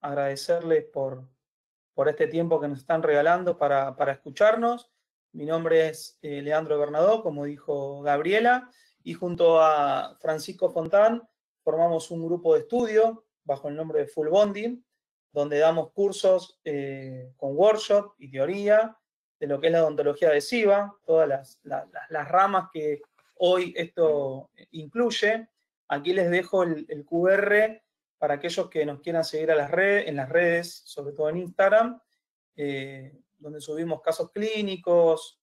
agradecerles por este tiempo que nos están regalando para escucharnos. Mi nombre es Leandro Bernadó, como dijo Gabriela, y junto a Francisco Fontán formamos un grupo de estudio bajo el nombre de Full Bonding, donde damos cursos con workshop y teoría de lo que es la odontología adhesiva, todas las ramas que hoy esto incluye. Aquí les dejo el QR para aquellos que nos quieran seguir a las redes, en las redes, sobre todo en Instagram, donde subimos casos clínicos,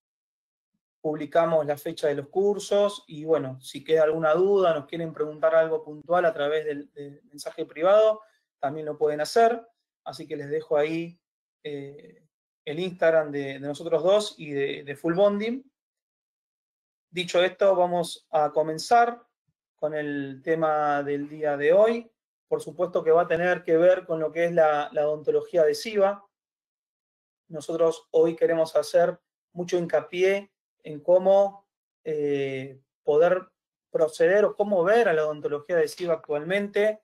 publicamos la fecha de los cursos y, bueno, si queda alguna duda, nos quieren preguntar algo puntual a través del mensaje privado, también lo pueden hacer. Así que les dejo ahí el Instagram de nosotros dos y de Full Bonding. Dicho esto, vamos a comenzar con el tema del día de hoy. Por supuesto que va a tener que ver con lo que es la odontología adhesiva. Nosotros hoy queremos hacer mucho hincapié en cómo poder proceder o cómo ver a la odontología adhesiva actualmente.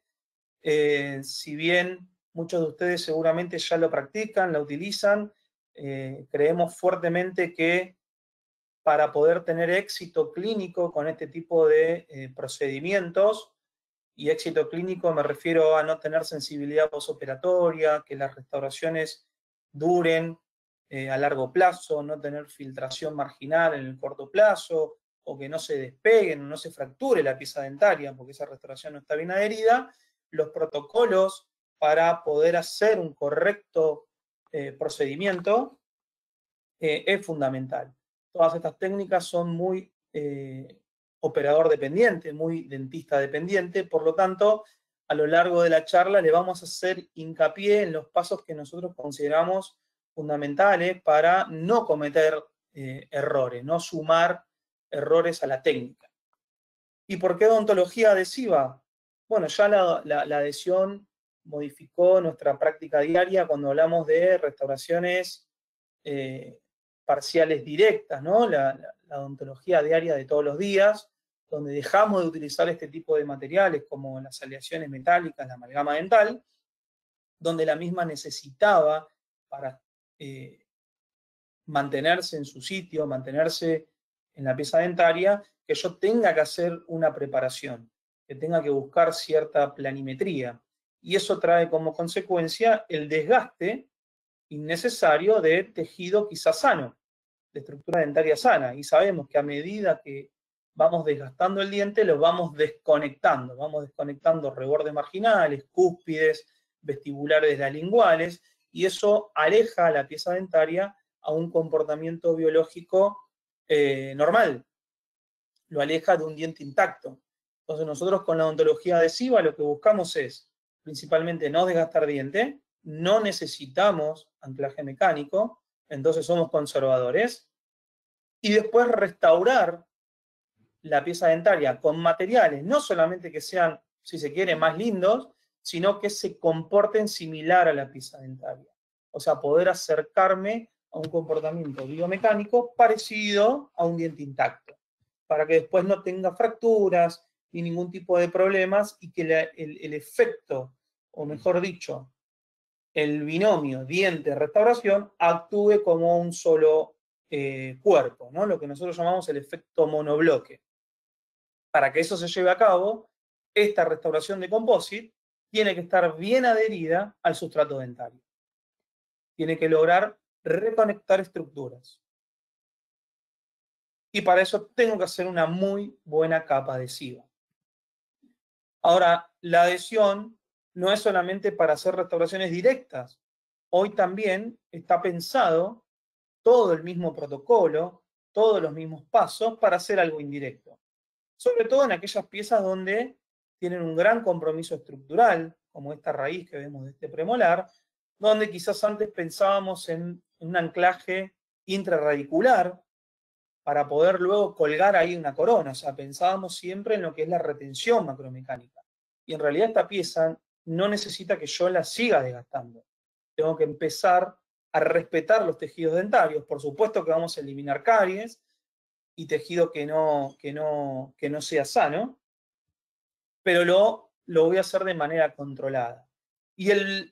Si bien muchos de ustedes seguramente ya lo practican, la utilizan, creemos fuertemente que para poder tener éxito clínico con este tipo de procedimientos, y éxito clínico me refiero a no tener sensibilidad postoperatoria, que las restauraciones duren a largo plazo, no tener filtración marginal en el corto plazo, o que no se despeguen, no se fracture la pieza dentaria porque esa restauración no está bien adherida. Los protocolos para poder hacer un correcto procedimiento es fundamental. Todas estas técnicas son muy operador dependiente, muy dentista dependiente, por lo tanto, a lo largo de la charla le vamos a hacer hincapié en los pasos que nosotros consideramos fundamentales para no cometer errores, no sumar errores a la técnica. ¿Y por qué odontología adhesiva? Bueno, ya la adhesión modificó nuestra práctica diaria cuando hablamos de restauraciones parciales directas, ¿no? La odontología diaria de todos los días, donde dejamos de utilizar este tipo de materiales como las aleaciones metálicas, la amalgama dental, donde la misma necesitaba para mantenerse en su sitio, mantenerse en la pieza dentaria, que yo tenga que hacer una preparación, que tenga que buscar cierta planimetría. Y eso trae como consecuencia el desgaste innecesario de tejido quizás sano, de estructura dentaria sana. Y sabemos que a medida que vamos desgastando el diente, lo vamos desconectando rebordes marginales, cúspides, vestibulares linguales, y eso aleja a la pieza dentaria a un comportamiento biológico normal, lo aleja de un diente intacto. Entonces nosotros con la odontología adhesiva lo que buscamos es principalmente no desgastar diente, no necesitamos anclaje mecánico, entonces somos conservadores, y después restaurar la pieza dentaria con materiales, no solamente que sean, si se quiere, más lindos, sino que se comporten similar a la pieza dentaria. O sea, poder acercarme a un comportamiento biomecánico parecido a un diente intacto, para que después no tenga fracturas ni ningún tipo de problemas, y que el efecto, o mejor dicho, el binomio diente-restauración actúe como un solo cuerpo, ¿no? Lo que nosotros llamamos el efecto monobloque. Para que eso se lleve a cabo, esta restauración de composite tiene que estar bien adherida al sustrato dentario. Tiene que lograr reconectar estructuras. Y para eso tengo que hacer una muy buena capa adhesiva. Ahora, la adhesión no es solamente para hacer restauraciones directas. Hoy también está pensado todo el mismo protocolo, todos los mismos pasos para hacer algo indirecto. Sobre todo en aquellas piezas donde tienen un gran compromiso estructural, como esta raíz que vemos de este premolar, donde quizás antes pensábamos en un anclaje intrarradicular para poder luego colgar ahí una corona. O sea, pensábamos siempre en lo que es la retención macromecánica. Y en realidad esta pieza no necesita que yo la siga desgastando. Tengo que empezar a respetar los tejidos dentarios. Por supuesto que vamos a eliminar caries y tejido que no sea sano, pero lo voy a hacer de manera controlada. Y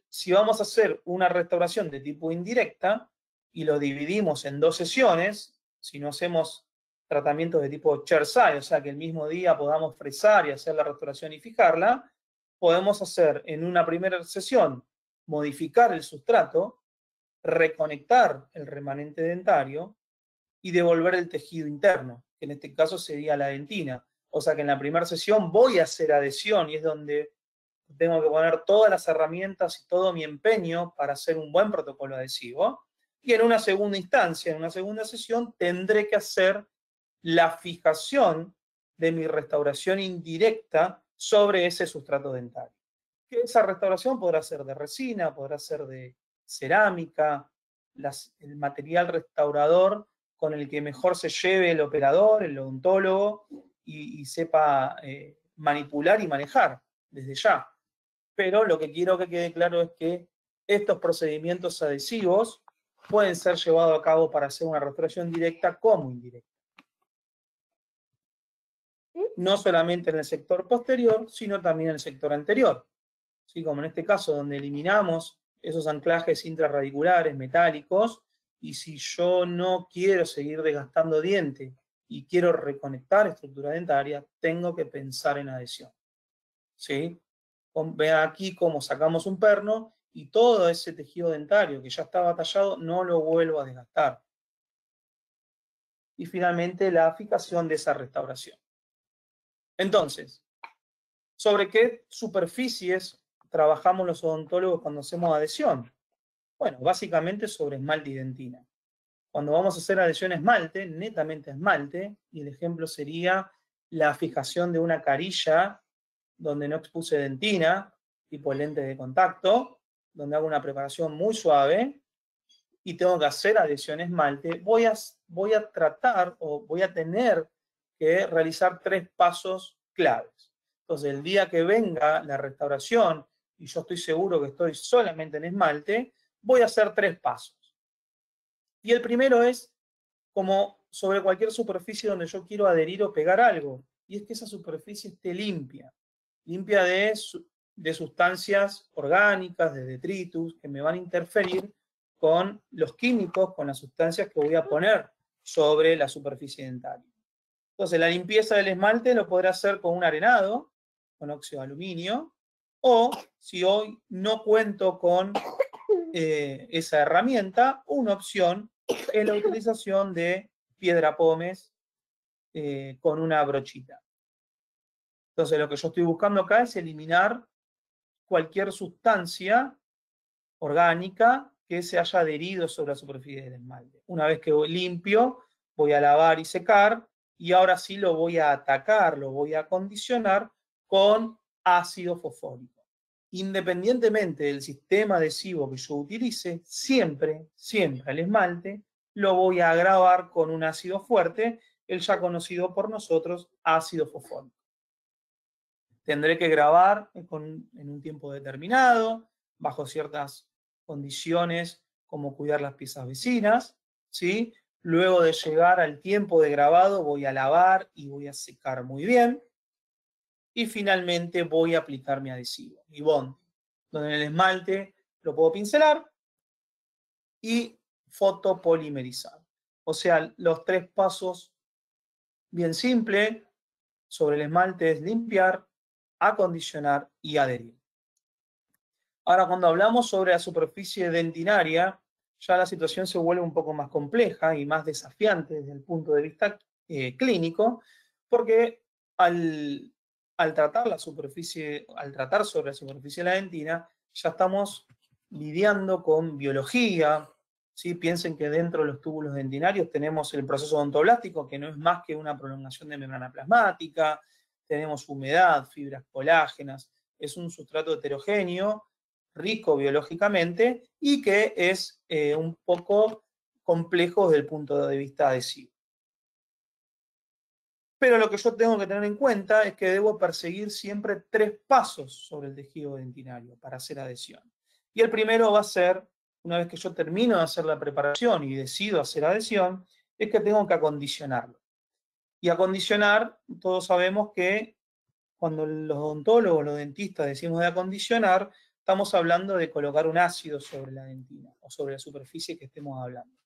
si vamos a hacer una restauración de tipo indirecta y lo dividimos en dos sesiones, si no hacemos tratamientos de tipo chairside, o sea que el mismo día podamos fresar y hacer la restauración y fijarla, podemos hacer en una primera sesión modificar el sustrato, reconectar el remanente dentario y devolver el tejido interno, que en este caso sería la dentina. O sea que en la primera sesión voy a hacer adhesión y es donde tengo que poner todas las herramientas y todo mi empeño para hacer un buen protocolo adhesivo. Y en una segunda instancia, en una segunda sesión, tendré que hacer la fijación de mi restauración indirecta sobre ese sustrato dental. Esa restauración podrá ser de resina, podrá ser de cerámica, el material restaurador con el que mejor se lleve el operador, el odontólogo, y sepa manipular y manejar desde ya. Pero lo que quiero que quede claro es que estos procedimientos adhesivos pueden ser llevados a cabo para hacer una restauración directa como indirecta. No solamente en el sector posterior, sino también en el sector anterior. ¿Sí? Como en este caso, donde eliminamos esos anclajes intrarradiculares metálicos, y si yo no quiero seguir desgastando diente y quiero reconectar estructura dentaria, tengo que pensar en adhesión. ¿Sí? Vean aquí cómo sacamos un perno y todo ese tejido dentario que ya estaba tallado no lo vuelvo a desgastar. Y finalmente la aplicación de esa restauración. Entonces, ¿sobre qué superficies trabajamos los odontólogos cuando hacemos adhesión? Bueno, básicamente sobre esmalte y dentina. Cuando vamos a hacer adhesión a esmalte, netamente esmalte, y el ejemplo sería la fijación de una carilla donde no expuse dentina, tipo lente de contacto, donde hago una preparación muy suave, y tengo que hacer adhesión a esmalte, voy a tratar o voy a tener que realizar tres pasos claves. Entonces, el día que venga la restauración, y yo estoy seguro que estoy solamente en esmalte, voy a hacer tres pasos. Y el primero es como sobre cualquier superficie donde yo quiero adherir o pegar algo, y es que esa superficie esté limpia, limpia de sustancias orgánicas, de detritus, que me van a interferir con los químicos, con las sustancias que voy a poner sobre la superficie dentaria. Entonces, la limpieza del esmalte lo podré hacer con un arenado, con óxido de aluminio, o si hoy no cuento con esa herramienta, una opción es la utilización de piedra pómez con una brochita. Entonces, lo que yo estoy buscando acá es eliminar cualquier sustancia orgánica que se haya adherido sobre la superficie del esmalte. Una vez que limpio, voy a lavar y secar, y ahora sí lo voy a atacar, lo voy a acondicionar con ácido fosfórico. Independientemente del sistema adhesivo que yo utilice, siempre el esmalte lo voy a agravar con un ácido fuerte, el ya conocido por nosotros ácido fosfórico. Tendré que grabar en un tiempo determinado, bajo ciertas condiciones, como cuidar las piezas vecinas, ¿sí? Luego de llegar al tiempo de grabado voy a lavar y voy a secar muy bien. Y finalmente voy a aplicar mi adhesivo, mi bonding, donde el esmalte lo puedo pincelar y fotopolimerizar. O sea, los tres pasos, bien simple, sobre el esmalte es limpiar, acondicionar y adherir. Ahora, cuando hablamos sobre la superficie dentinaria, ya la situación se vuelve un poco más compleja y más desafiante desde el punto de vista clínico, porque al tratar sobre la superficie de la dentina, ya estamos lidiando con biología, ¿sí? Piensen que dentro de los túbulos dentinarios tenemos el proceso odontoblástico, que no es más que una prolongación de membrana plasmática, tenemos humedad, fibras colágenas, es un sustrato heterogéneo, rico biológicamente, y que es un poco complejo desde el punto de vista adhesivo. Pero lo que yo tengo que tener en cuenta es que debo perseguir siempre tres pasos sobre el tejido dentinario para hacer adhesión. Y el primero va a ser, una vez que yo termino de hacer la preparación y decido hacer adhesión, es que tengo que acondicionarlo. Y acondicionar, todos sabemos que cuando los odontólogos, los dentistas decimos de acondicionar, estamos hablando de colocar un ácido sobre la dentina o sobre la superficie que estemos hablando.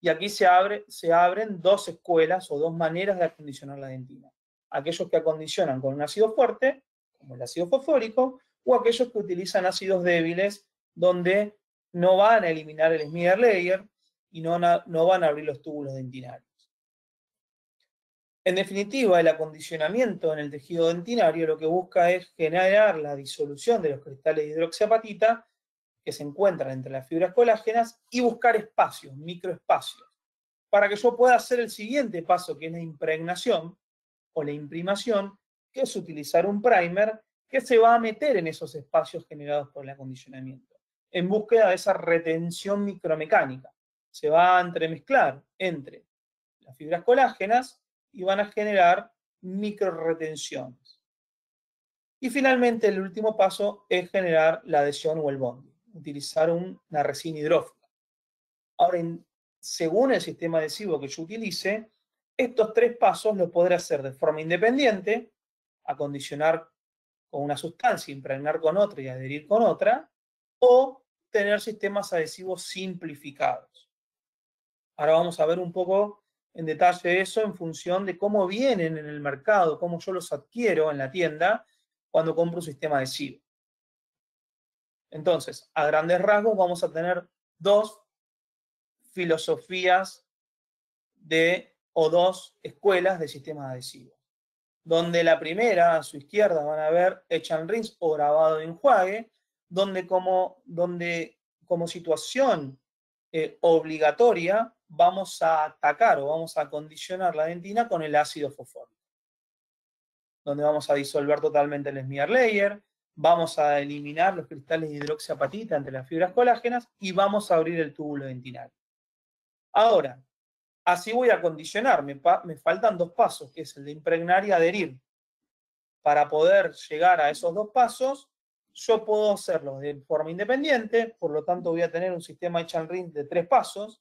Y aquí se abren dos escuelas o dos maneras de acondicionar la dentina. Aquellos que acondicionan con un ácido fuerte, como el ácido fosfórico, o aquellos que utilizan ácidos débiles, donde no van a eliminar el smear layer y no van a abrir los túbulos dentinarios. En definitiva, el acondicionamiento en el tejido dentinario lo que busca es generar la disolución de los cristales de hidroxiapatita que se encuentran entre las fibras colágenas y buscar espacios, microespacios, para que yo pueda hacer el siguiente paso, que es la impregnación o la imprimación, que es utilizar un primer que se va a meter en esos espacios generados por el acondicionamiento, en búsqueda de esa retención micromecánica. Se va a entremezclar entre las fibras colágenas y van a generar microretenciones. Y finalmente el último paso es generar la adhesión o el bonding, utilizar una resina hidrófila. Ahora, según el sistema adhesivo que yo utilice, estos tres pasos los podré hacer de forma independiente, acondicionar con una sustancia, impregnar con otra y adherir con otra, o tener sistemas adhesivos simplificados. Ahora vamos a ver un poco en detalle eso en función de cómo vienen en el mercado, cómo yo los adquiero en la tienda cuando compro un sistema adhesivo. Entonces, a grandes rasgos vamos a tener dos filosofías o dos escuelas de sistemas adhesivos. Donde la primera, a su izquierda, van a ver etch and rinse o grabado de enjuague, donde como situación obligatoria vamos a atacar o vamos a acondicionar la dentina con el ácido fosfórico. Donde vamos a disolver totalmente el smear layer, vamos a eliminar los cristales de hidroxiapatita entre las fibras colágenas y vamos a abrir el túbulo dentinario. Ahora, así voy a acondicionar, me faltan dos pasos, que es el de impregnar y adherir. Para poder llegar a esos dos pasos, yo puedo hacerlo de forma independiente, por lo tanto voy a tener un sistema etch and rinse de tres pasos,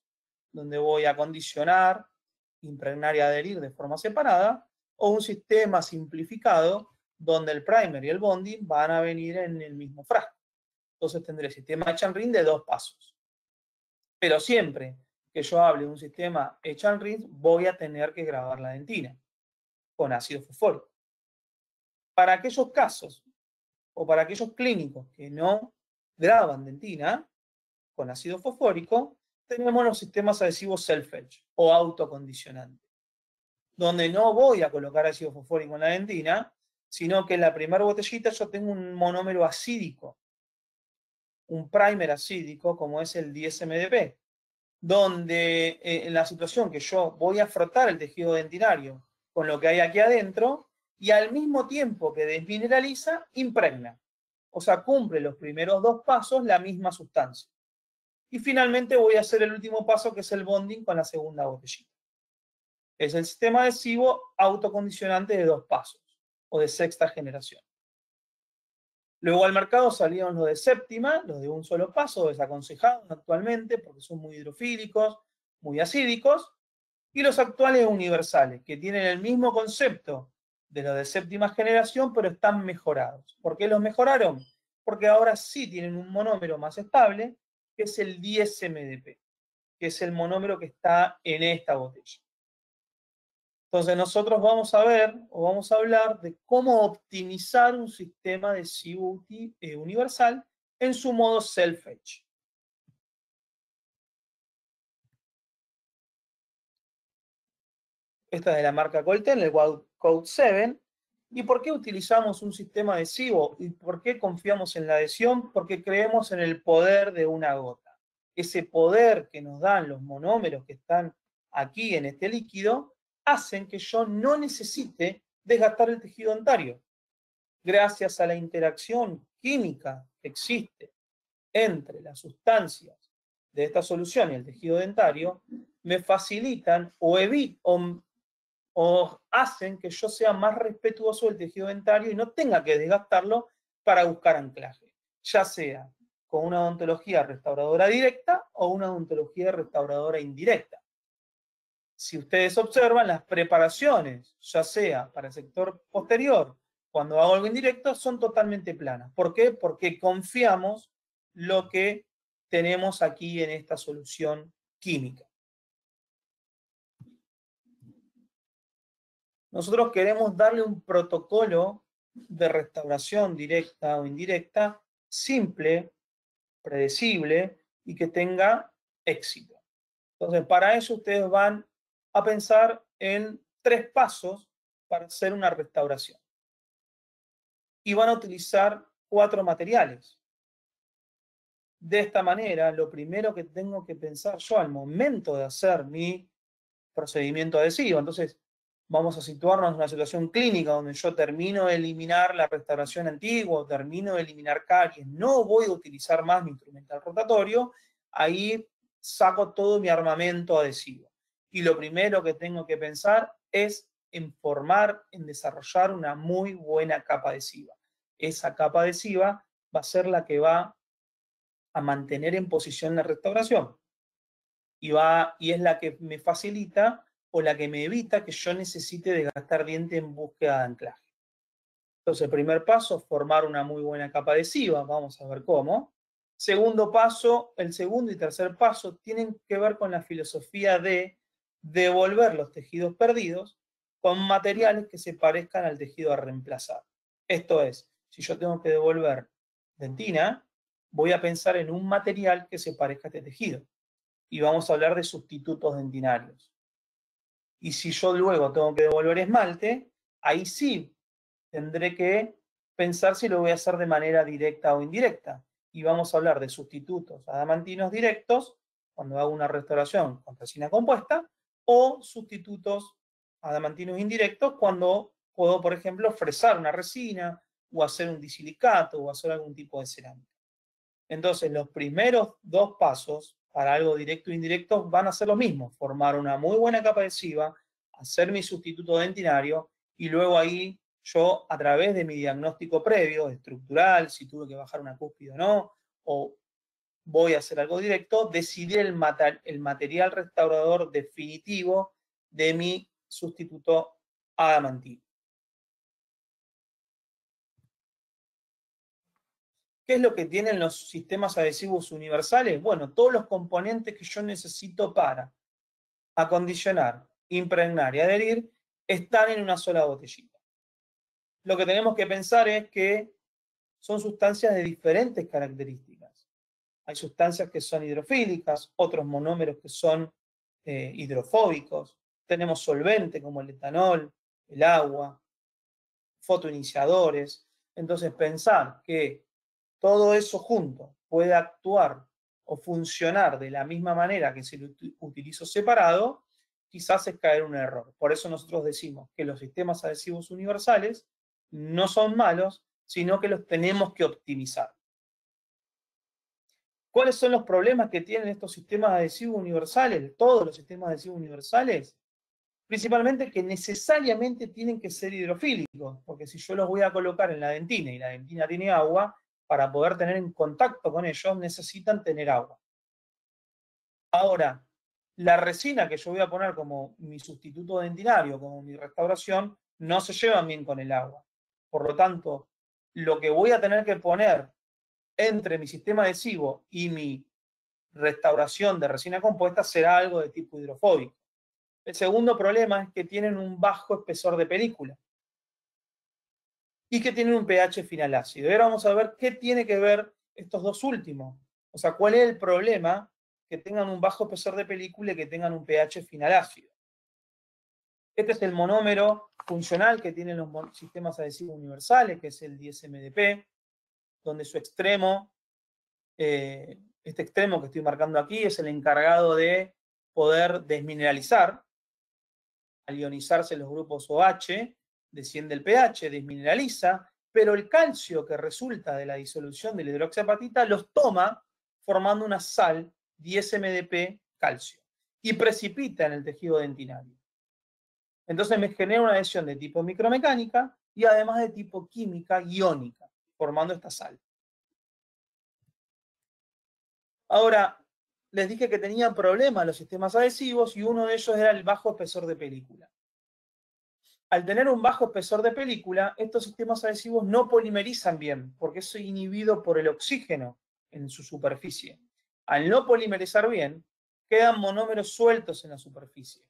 donde voy a acondicionar, impregnar y adherir de forma separada, o un sistema simplificado, donde el primer y el bonding van a venir en el mismo frasco. Entonces tendré el sistema etch and rinse de dos pasos. Pero siempre que yo hable de un sistema etch and rinse, voy a tener que grabar la dentina con ácido fosfórico. Para aquellos casos, o para aquellos clínicos que no graban dentina con ácido fosfórico, tenemos los sistemas adhesivos self-edge o autocondicionantes, donde no voy a colocar ácido fosfórico en la dentina, sino que en la primera botellita yo tengo un monómero acídico, un primer acídico, como es el 10-MDP, donde en la situación que yo voy a frotar el tejido dentinario con lo que hay aquí adentro, y al mismo tiempo que desmineraliza, impregna. O sea, cumple los primeros dos pasos la misma sustancia. Y finalmente voy a hacer el último paso, que es el bonding con la segunda botellita. Es el sistema adhesivo autocondicionante de dos pasos, o de sexta generación. Luego al mercado salieron los de séptima, los de un solo paso, desaconsejados actualmente porque son muy hidrofílicos, muy acídicos, y los actuales universales, que tienen el mismo concepto de los de séptima generación, pero están mejorados. ¿Por qué los mejoraron? Porque ahora sí tienen un monómero más estable, que es el 10-MDP, que es el monómero que está en esta botella. Entonces nosotros vamos a ver, o vamos a hablar, de cómo optimizar un sistema adhesivo universal en su modo self-edge. Esta es de la marca Colten, el One Coat 7. ¿Y por qué utilizamos un sistema adhesivo? ¿Y por qué confiamos en la adhesión? Porque creemos en el poder de una gota. Ese poder que nos dan los monómeros que están aquí en este líquido, hacen que yo no necesite desgastar el tejido dentario. Gracias a la interacción química que existe entre las sustancias de esta solución y el tejido dentario, me facilitan o hacen que yo sea más respetuoso del tejido dentario y no tenga que desgastarlo para buscar anclaje, ya sea con una odontología restauradora directa o una odontología restauradora indirecta. Si ustedes observan, las preparaciones, ya sea para el sector posterior cuando hago algo indirecto, son totalmente planas. ¿Por qué? Porque confiamos lo que tenemos aquí en esta solución química. Nosotros queremos darle un protocolo de restauración directa o indirecta, simple, predecible y que tenga éxito. Entonces, para eso ustedes van a pensar en 3 pasos para hacer una restauración. Y van a utilizar 4 materiales. De esta manera, lo primero que tengo que pensar yo al momento de hacer mi procedimiento adhesivo. Entonces, vamos a situarnos en una situación clínica donde yo termino de eliminar la restauración antigua, termino de eliminar caries, no voy a utilizar más mi instrumental rotatorio, ahí saco todo mi armamento adhesivo. Y lo primero que tengo que pensar es en formar, en desarrollar una muy buena capa adhesiva. Esa capa adhesiva va a ser la que va a mantener en posición la restauración. Y es la que me facilita o la que me evita que yo necesite desgastar diente en búsqueda de anclaje. Entonces, el primer paso, formar una muy buena capa adhesiva. Vamos a ver cómo. Segundo paso, el segundo y tercer paso tienen que ver con la filosofía de devolver los tejidos perdidos con materiales que se parezcan al tejido a reemplazar. Esto es, si yo tengo que devolver dentina, voy a pensar en un material que se parezca a este tejido. Y vamos a hablar de sustitutos dentinarios. Y si yo luego tengo que devolver esmalte, ahí sí tendré que pensar si lo voy a hacer de manera directa o indirecta. Y vamos a hablar de sustitutos adamantinos directos, cuando hago una restauración con resina compuesta, o sustitutos adamantinos indirectos cuando puedo, por ejemplo, fresar una resina o hacer un disilicato o hacer algún tipo de cerámica. Entonces, los primeros 2 pasos para algo directo e indirecto van a ser lo mismo. Formar una muy buena capa adhesiva, hacer mi sustituto dentinario y luego ahí yo, a través de mi diagnóstico previo, estructural, si tuve que bajar una cúspide o no, o voy a hacer algo directo, decidir el material restaurador definitivo de mi sustituto adamantino. ¿Qué es lo que tienen los sistemas adhesivos universales? Bueno, todos los componentes que yo necesito para acondicionar, impregnar y adherir están en una sola botellita. Lo que tenemos que pensar es que son sustancias de diferentes características. Hay sustancias que son hidrofílicas, otros monómeros que son hidrofóbicos. Tenemos solventes como el etanol, el agua, fotoiniciadores. Entonces, pensar que todo eso junto puede actuar o funcionar de la misma manera que si lo utilizo separado, quizás es caer en un error. Por eso nosotros decimos que los sistemas adhesivos universales no son malos, sino que los tenemos que optimizar. ¿Cuáles son los problemas que tienen estos sistemas adhesivos universales? Todos los sistemas adhesivos universales. Principalmente que necesariamente tienen que ser hidrofílicos, porque si yo los voy a colocar en la dentina y la dentina tiene agua, para poder tener en contacto con ellos, necesitan tener agua. Ahora, la resina que yo voy a poner como mi sustituto dentinario, como mi restauración, no se llevan bien con el agua. Por lo tanto, lo que voy a tener que poner entre mi sistema adhesivo y mi restauración de resina compuesta será algo de tipo hidrofóbico. El segundo problema es que tienen un bajo espesor de película y que tienen un pH final ácido. Y ahora vamos a ver qué tiene que ver estos 2 últimos. O sea, cuál es el problema que tengan un bajo espesor de película y que tengan un pH final ácido. Este es el monómero funcional que tienen los sistemas adhesivos universales, que es el 10-MDP, donde su extremo, este extremo que estoy marcando aquí, es el encargado de poder desmineralizar. Al ionizarse los grupos OH, desciende el pH, desmineraliza, pero el calcio que resulta de la disolución de la hidroxiapatita los toma formando una sal 10-MDP calcio y precipita en el tejido dentinario. Entonces me genera una adhesión de tipo micromecánica y además de tipo química iónica, formando esta sal. Ahora, les dije que tenían problemas los sistemas adhesivos y uno de ellos era el bajo espesor de película. al tener un bajo espesor de película, estos sistemas adhesivos no polimerizan bien, porque eso es inhibido por el oxígeno en su superficie. Al no polimerizar bien, quedan monómeros sueltos en la superficie,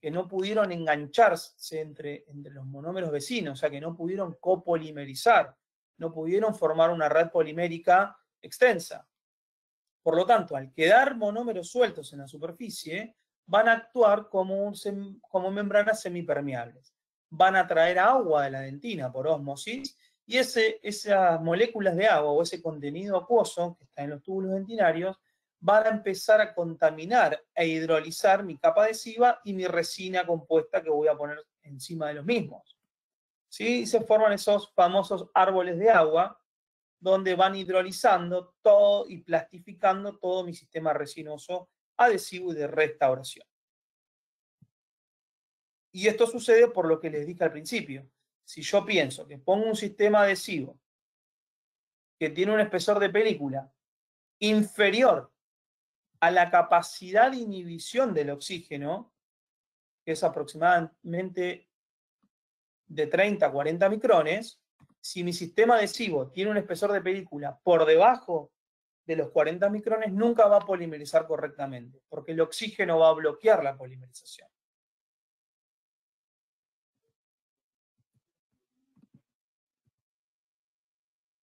que no pudieron engancharse entre los monómeros vecinos, o sea, que no pudieron copolimerizar, no pudieron formar una red polimérica extensa. Por lo tanto, al quedar monómeros sueltos en la superficie, van a actuar como membranas semipermeables. Van a traer agua de la dentina por ósmosis, y esas moléculas de agua o ese contenido acuoso que está en los túbulos dentinarios van a empezar a contaminar e hidrolizar mi capa adhesiva y mi resina compuesta que voy a poner encima de los mismos. ¿Sí? Se forman esos famosos árboles de agua donde van hidrolizando todo y plastificando todo mi sistema resinoso adhesivo y de restauración. Y esto sucede por lo que les dije al principio. Si yo pienso que pongo un sistema adhesivo que tiene un espesor de película inferior a la capacidad de inhibición del oxígeno, que es aproximadamente de 30 a 40 micrones, si mi sistema adhesivo tiene un espesor de película por debajo de los 40 micrones, nunca va a polimerizar correctamente, porque el oxígeno va a bloquear la polimerización.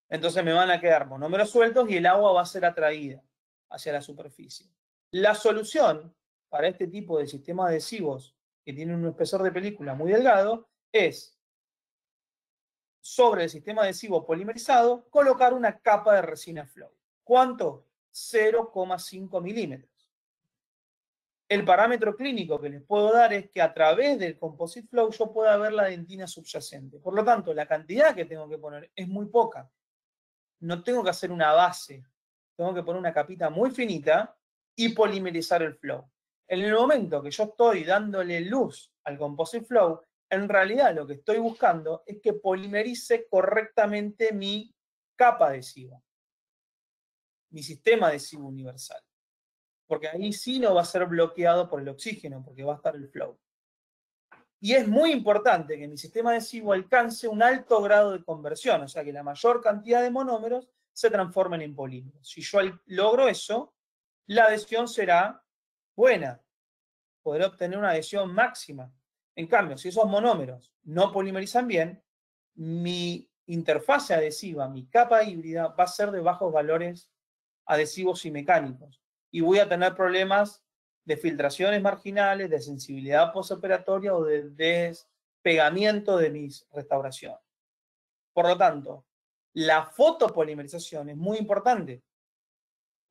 Entonces me van a quedar monómeros sueltos y el agua va a ser atraída hacia la superficie. La solución para este tipo de sistemas adhesivos que tienen un espesor de película muy delgado es, sobre el sistema adhesivo polimerizado, colocar una capa de resina flow. ¿Cuánto? 0,5 milímetros. El parámetro clínico que les puedo dar es que a través del composite flow yo pueda ver la dentina subyacente. Por lo tanto, la cantidad que tengo que poner es muy poca. No tengo que hacer una base, tengo que poner una capita muy finita y polimerizar el flow. En el momento que yo estoy dándole luz al composite flow, en realidad lo que estoy buscando es que polimerice correctamente mi capa adhesiva, mi sistema adhesivo universal. Porque ahí sí no va a ser bloqueado por el oxígeno, porque va a estar el flow. Y es muy importante que mi sistema adhesivo alcance un alto grado de conversión, o sea que la mayor cantidad de monómeros se transformen en polímeros. Si yo logro eso, la adhesión será buena. Podré obtener una adhesión máxima. En cambio, si esos monómeros no polimerizan bien, mi interfase adhesiva, mi capa híbrida, va a ser de bajos valores adhesivos y mecánicos. Y voy a tener problemas de filtraciones marginales, de sensibilidad postoperatoria o de despegamiento de mis restauraciones. Por lo tanto, la fotopolimerización es muy importante.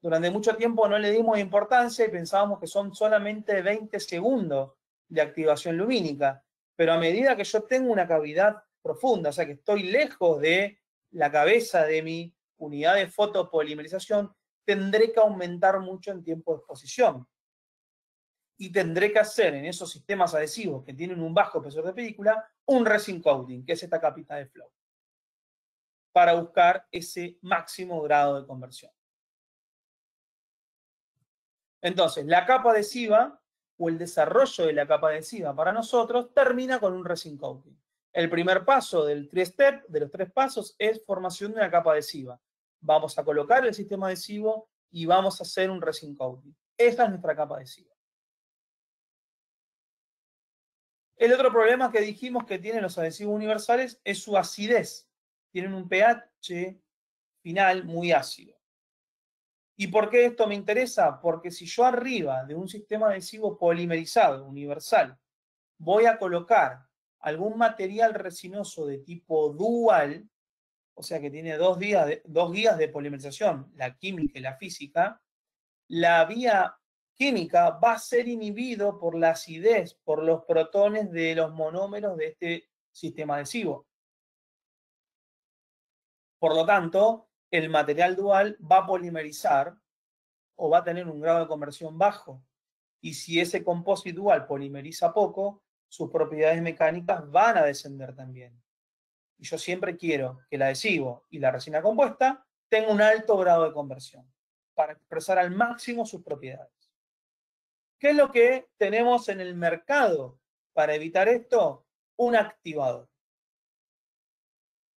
Durante mucho tiempo no le dimos importancia y pensábamos que son solamente 20 segundos de activación lumínica, pero a medida que yo tengo una cavidad profunda, o sea que estoy lejos de la cabeza de mi unidad de fotopolimerización, tendré que aumentar mucho en tiempo de exposición. Y tendré que hacer en esos sistemas adhesivos que tienen un bajo espesor de película, un resin coating, que es esta capita de flow, para buscar ese máximo grado de conversión. Entonces, la capa adhesiva o el desarrollo de la capa adhesiva para nosotros termina con un resin coating. El primer paso del three-step, de los tres pasos, es formación de una capa adhesiva. Vamos a colocar el sistema adhesivo y vamos a hacer un resin coating. Esta es nuestra capa adhesiva. El otro problema que dijimos que tienen los adhesivos universales es su acidez. Tienen un pH final muy ácido. ¿Y por qué esto me interesa? Porque si yo arriba de un sistema adhesivo polimerizado, universal, voy a colocar algún material resinoso de tipo dual, o sea que tiene dos guías de polimerización, la química y la física, la vía química va a ser inhibido por la acidez, por los protones de los monómeros de este sistema adhesivo. Por lo tanto, el material dual va a polimerizar o va a tener un grado de conversión bajo. Y si ese composite dual polimeriza poco, sus propiedades mecánicas van a descender también. Y yo siempre quiero que el adhesivo y la resina compuesta tengan un alto grado de conversión para expresar al máximo sus propiedades. ¿Qué es lo que tenemos en el mercado para evitar esto? un activador.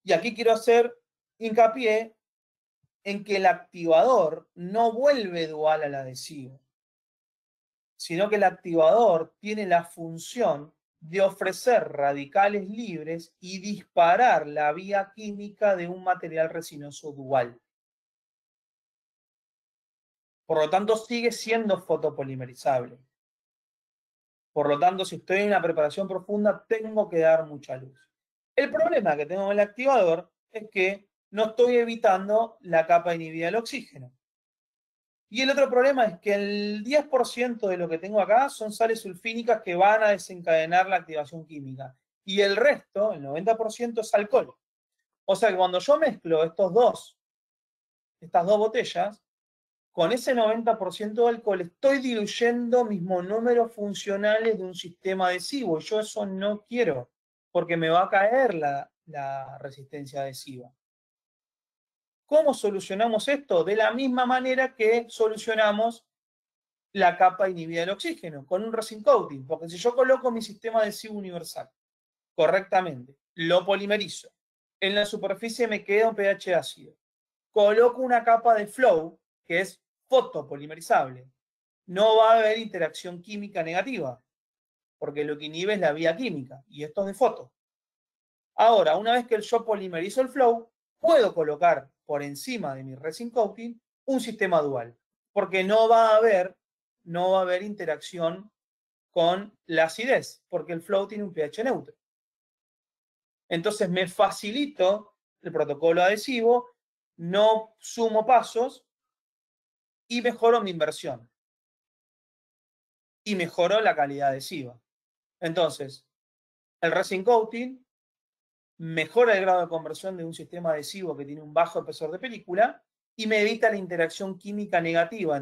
Y aquí quiero hacer hincapié en que el activador no vuelve dual al adhesivo, sino que el activador tiene la función de ofrecer radicales libres y disparar la vía química de un material resinoso dual. Por lo tanto, sigue siendo fotopolimerizable. Por lo tanto, si estoy en una preparación profunda, tengo que dar mucha luz. El problema que tengo con el activador es que no estoy evitando la capa inhibida del oxígeno. Y el otro problema es que el 10% de lo que tengo acá son sales sulfínicas que van a desencadenar la activación química. Y el resto, el 90%, es alcohol. O sea que cuando yo mezclo estas dos botellas, con ese 90% de alcohol estoy diluyendo mis monómeros funcionales de un sistema adhesivo. Yo eso no quiero, porque me va a caer la resistencia adhesiva. ¿Cómo solucionamos esto? De la misma manera que solucionamos la capa inhibida del oxígeno, con un resin coating. Porque si yo coloco mi sistema adhesivo universal correctamente, lo polimerizo, en la superficie me queda un pH ácido, coloco una capa de flow que es fotopolimerizable, no va a haber interacción química negativa, porque lo que inhibe es la vía química, y esto es de foto. Ahora, una vez que yo polimerizo el flow, puedo colocar por encima de mi resin coating un sistema dual, porque no va a haber interacción con la acidez, porque el flow tiene un pH neutro. Entonces me facilito el protocolo adhesivo, no sumo pasos y mejoro mi inversión. Y mejoro la calidad adhesiva. Entonces, el resin coating mejora el grado de conversión de un sistema adhesivo que tiene un bajo espesor de película y me evita la interacción química negativa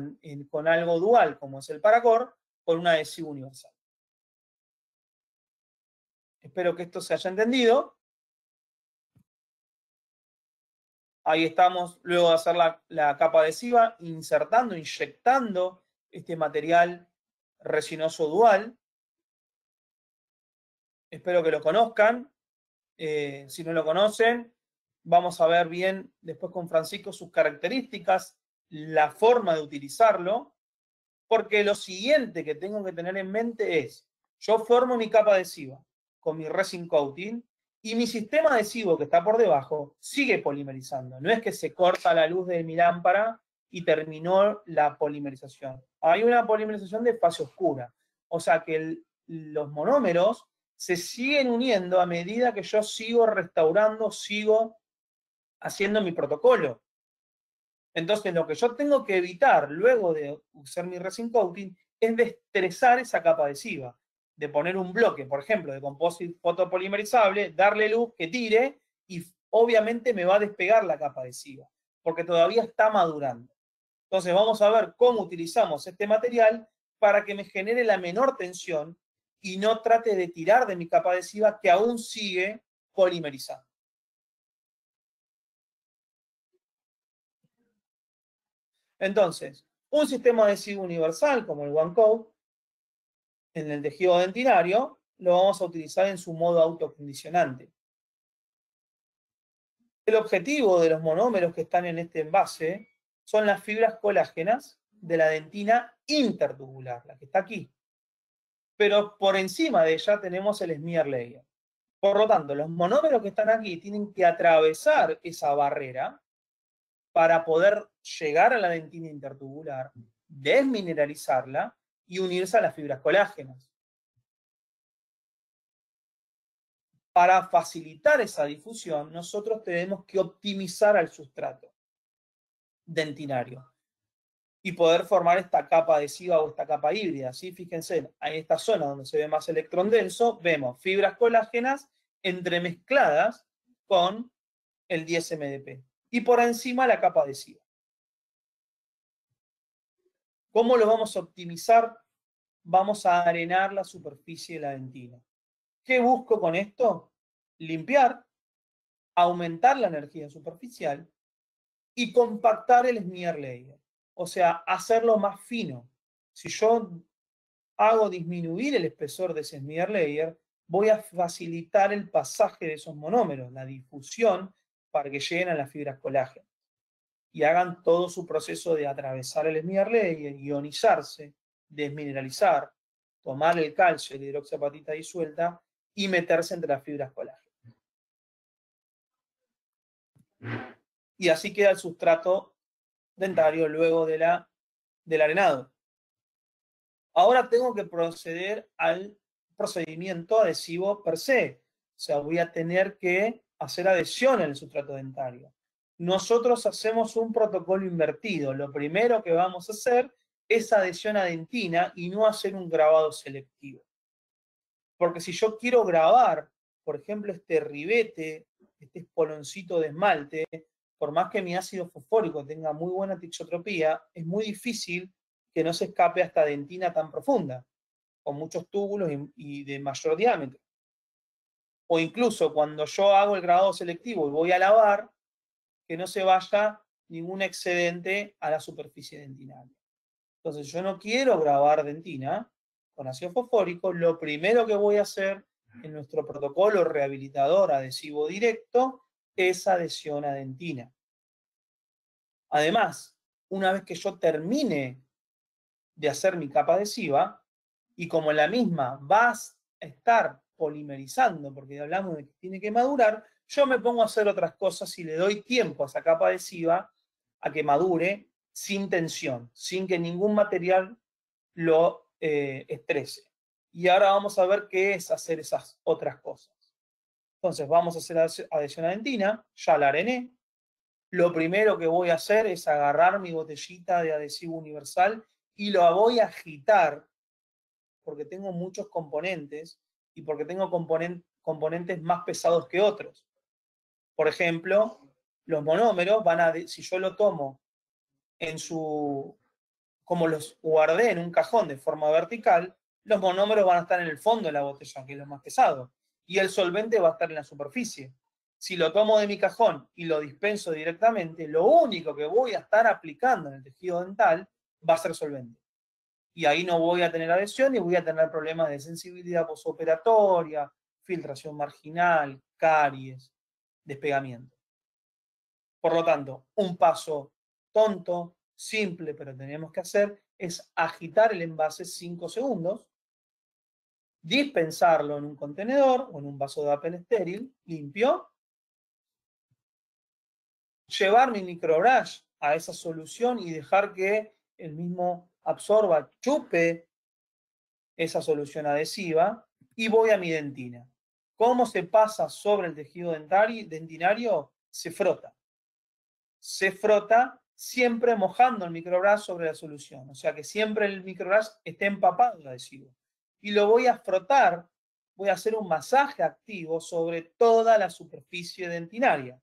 con algo dual, como es el ParaCore, con un adhesivo universal. Espero que esto se haya entendido. Ahí estamos, luego de hacer la capa adhesiva, inyectando este material resinoso dual. Espero que lo conozcan. Si no lo conocen, vamos a ver bien después con Francisco sus características, la forma de utilizarlo, porque lo siguiente que tengo que tener en mente es, yo formo mi capa adhesiva con mi resin coating y mi sistema adhesivo que está por debajo sigue polimerizando. No es que se corta la luz de mi lámpara y terminó la polimerización. Hay una polimerización de fase oscura, o sea que los monómeros se siguen uniendo a medida que yo sigo restaurando, sigo haciendo mi protocolo. Entonces, lo que yo tengo que evitar luego de usar mi resin coating es destrezar esa capa adhesiva, de poner un bloque, por ejemplo, de composite fotopolimerizable, darle luz, que tire, y obviamente me va a despegar la capa adhesiva, porque todavía está madurando. Entonces, vamos a ver cómo utilizamos este material para que me genere la menor tensión y no trate de tirar de mi capa adhesiva que aún sigue polimerizando. Entonces, un sistema adhesivo universal como el One Coat en el tejido dentinario lo vamos a utilizar en su modo autocondicionante. El objetivo de los monómeros que están en este envase son las fibras colágenas de la dentina intertubular, la que está aquí. Pero por encima de ella tenemos el smear layer. Por lo tanto, los monómeros que están aquí tienen que atravesar esa barrera para poder llegar a la dentina intertubular, desmineralizarla y unirse a las fibras colágenas. Para facilitar esa difusión, nosotros tenemos que optimizar al sustrato dentinario y poder formar esta capa adhesiva o esta capa híbrida, ¿sí? Fíjense, en esta zona donde se ve más electrón denso, vemos fibras colágenas entremezcladas con el 10-MDP. Y por encima la capa adhesiva. ¿Cómo lo vamos a optimizar? Vamos a arenar la superficie de la dentina. ¿Qué busco con esto? Limpiar, aumentar la energía superficial y compactar el smear layer. O sea, hacerlo más fino. Si yo hago disminuir el espesor de ese smear layer, voy a facilitar el pasaje de esos monómeros, la difusión, para que lleguen a las fibras colágenas y hagan todo su proceso de atravesar el esmirle y ionizarse, desmineralizar, tomar el calcio, la hidroxiapatita disuelta y meterse entre las fibras colágenas. Y así queda el sustrato dentario luego de del arenado. Ahora tengo que proceder al procedimiento adhesivo per se. O sea, voy a tener que hacer adhesión al sustrato dentario. Nosotros hacemos un protocolo invertido. Lo primero que vamos a hacer es adhesión a dentina y no hacer un grabado selectivo. Porque si yo quiero grabar, por ejemplo, este ribete, este espoloncito de esmalte, por más que mi ácido fosfórico tenga muy buena tixotropía, es muy difícil que no se escape a esta dentina tan profunda, con muchos túbulos y de mayor diámetro. O incluso cuando yo hago el grabado selectivo y voy a lavar, que no se vaya ningún excedente a la superficie dentinaria. Entonces, yo no quiero grabar dentina con ácido fosfórico. Lo primero que voy a hacer en nuestro protocolo rehabilitador adhesivo directo es adhesión a dentina. Además, una vez que yo termine de hacer mi capa adhesiva, y como la misma va a estar polimerizando, porque hablamos de que tiene que madurar, yo me pongo a hacer otras cosas y le doy tiempo a esa capa adhesiva a que madure sin tensión, sin que ningún material lo estrese. Y ahora vamos a ver qué es hacer esas otras cosas. Entonces vamos a hacer adhesión a dentina, ya la arené. Lo primero que voy a hacer es agarrar mi botellita de adhesivo universal y la voy a agitar, porque tengo muchos componentes y porque tengo componentes más pesados que otros. Por ejemplo, los monómeros van a, si yo lo tomo en su, como los guardé en un cajón de forma vertical, los monómeros van a estar en el fondo de la botella, que es lo más pesado, y el solvente va a estar en la superficie. Si lo tomo de mi cajón y lo dispenso directamente, lo único que voy a estar aplicando en el tejido dental va a ser solvente. Y ahí no voy a tener adhesión y voy a tener problemas de sensibilidad posoperatoria, filtración marginal, caries, despegamiento. Por lo tanto, un paso tonto, simple, pero tenemos que hacer, es agitar el envase 5 segundos, dispensarlo en un contenedor o en un vaso de papel estéril, limpio, llevar mi microbrush a esa solución y dejar que el mismo absorba, chupe esa solución adhesiva y voy a mi dentina. ¿Cómo se pasa sobre el tejido dentinario? Se frota. Se frota siempre mojando el microbrush sobre la solución. O sea que siempre el microbrush esté empapado de adhesivo. Y lo voy a frotar, voy a hacer un masaje activo sobre toda la superficie dentinaria.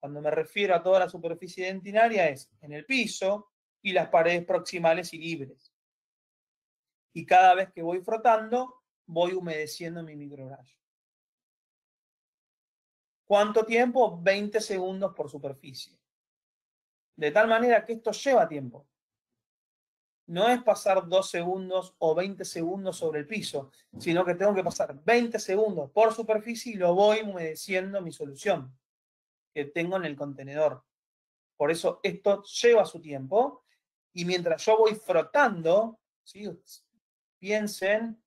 Cuando me refiero a toda la superficie dentinaria es en el piso, y las paredes proximales y libres. Y cada vez que voy frotando, voy humedeciendo mi microbrush. ¿Cuánto tiempo? 20 segundos por superficie. De tal manera que esto lleva tiempo. No es pasar 2 segundos o 20 segundos sobre el piso, sino que tengo que pasar 20 segundos por superficie y lo voy humedeciendo mi solución que tengo en el contenedor. Por eso esto lleva su tiempo. Y mientras yo voy frotando, ¿sí? Piensen,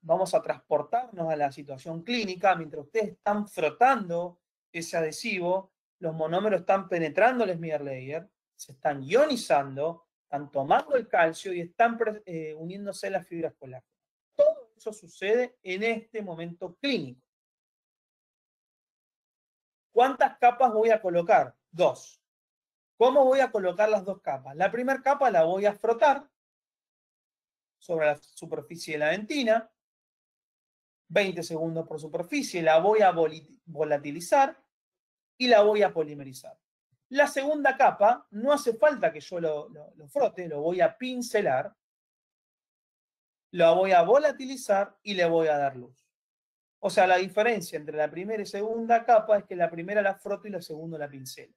vamos a transportarnos a la situación clínica, mientras ustedes están frotando ese adhesivo, los monómeros están penetrando el smear layer, se están ionizando, están tomando el calcio y están uniéndose las fibras colágenas. Todo eso sucede en este momento clínico. ¿Cuántas capas voy a colocar? 2. ¿Cómo voy a colocar las 2 capas? La primera capa la voy a frotar sobre la superficie de la dentina, 20 segundos por superficie, la voy a volatilizar y la voy a polimerizar. La segunda capa, no hace falta que yo lo frote, lo voy a pincelar, la voy a volatilizar y le voy a dar luz. O sea, la diferencia entre la primera y segunda capa es que la primera la froto y la segunda la pincelo.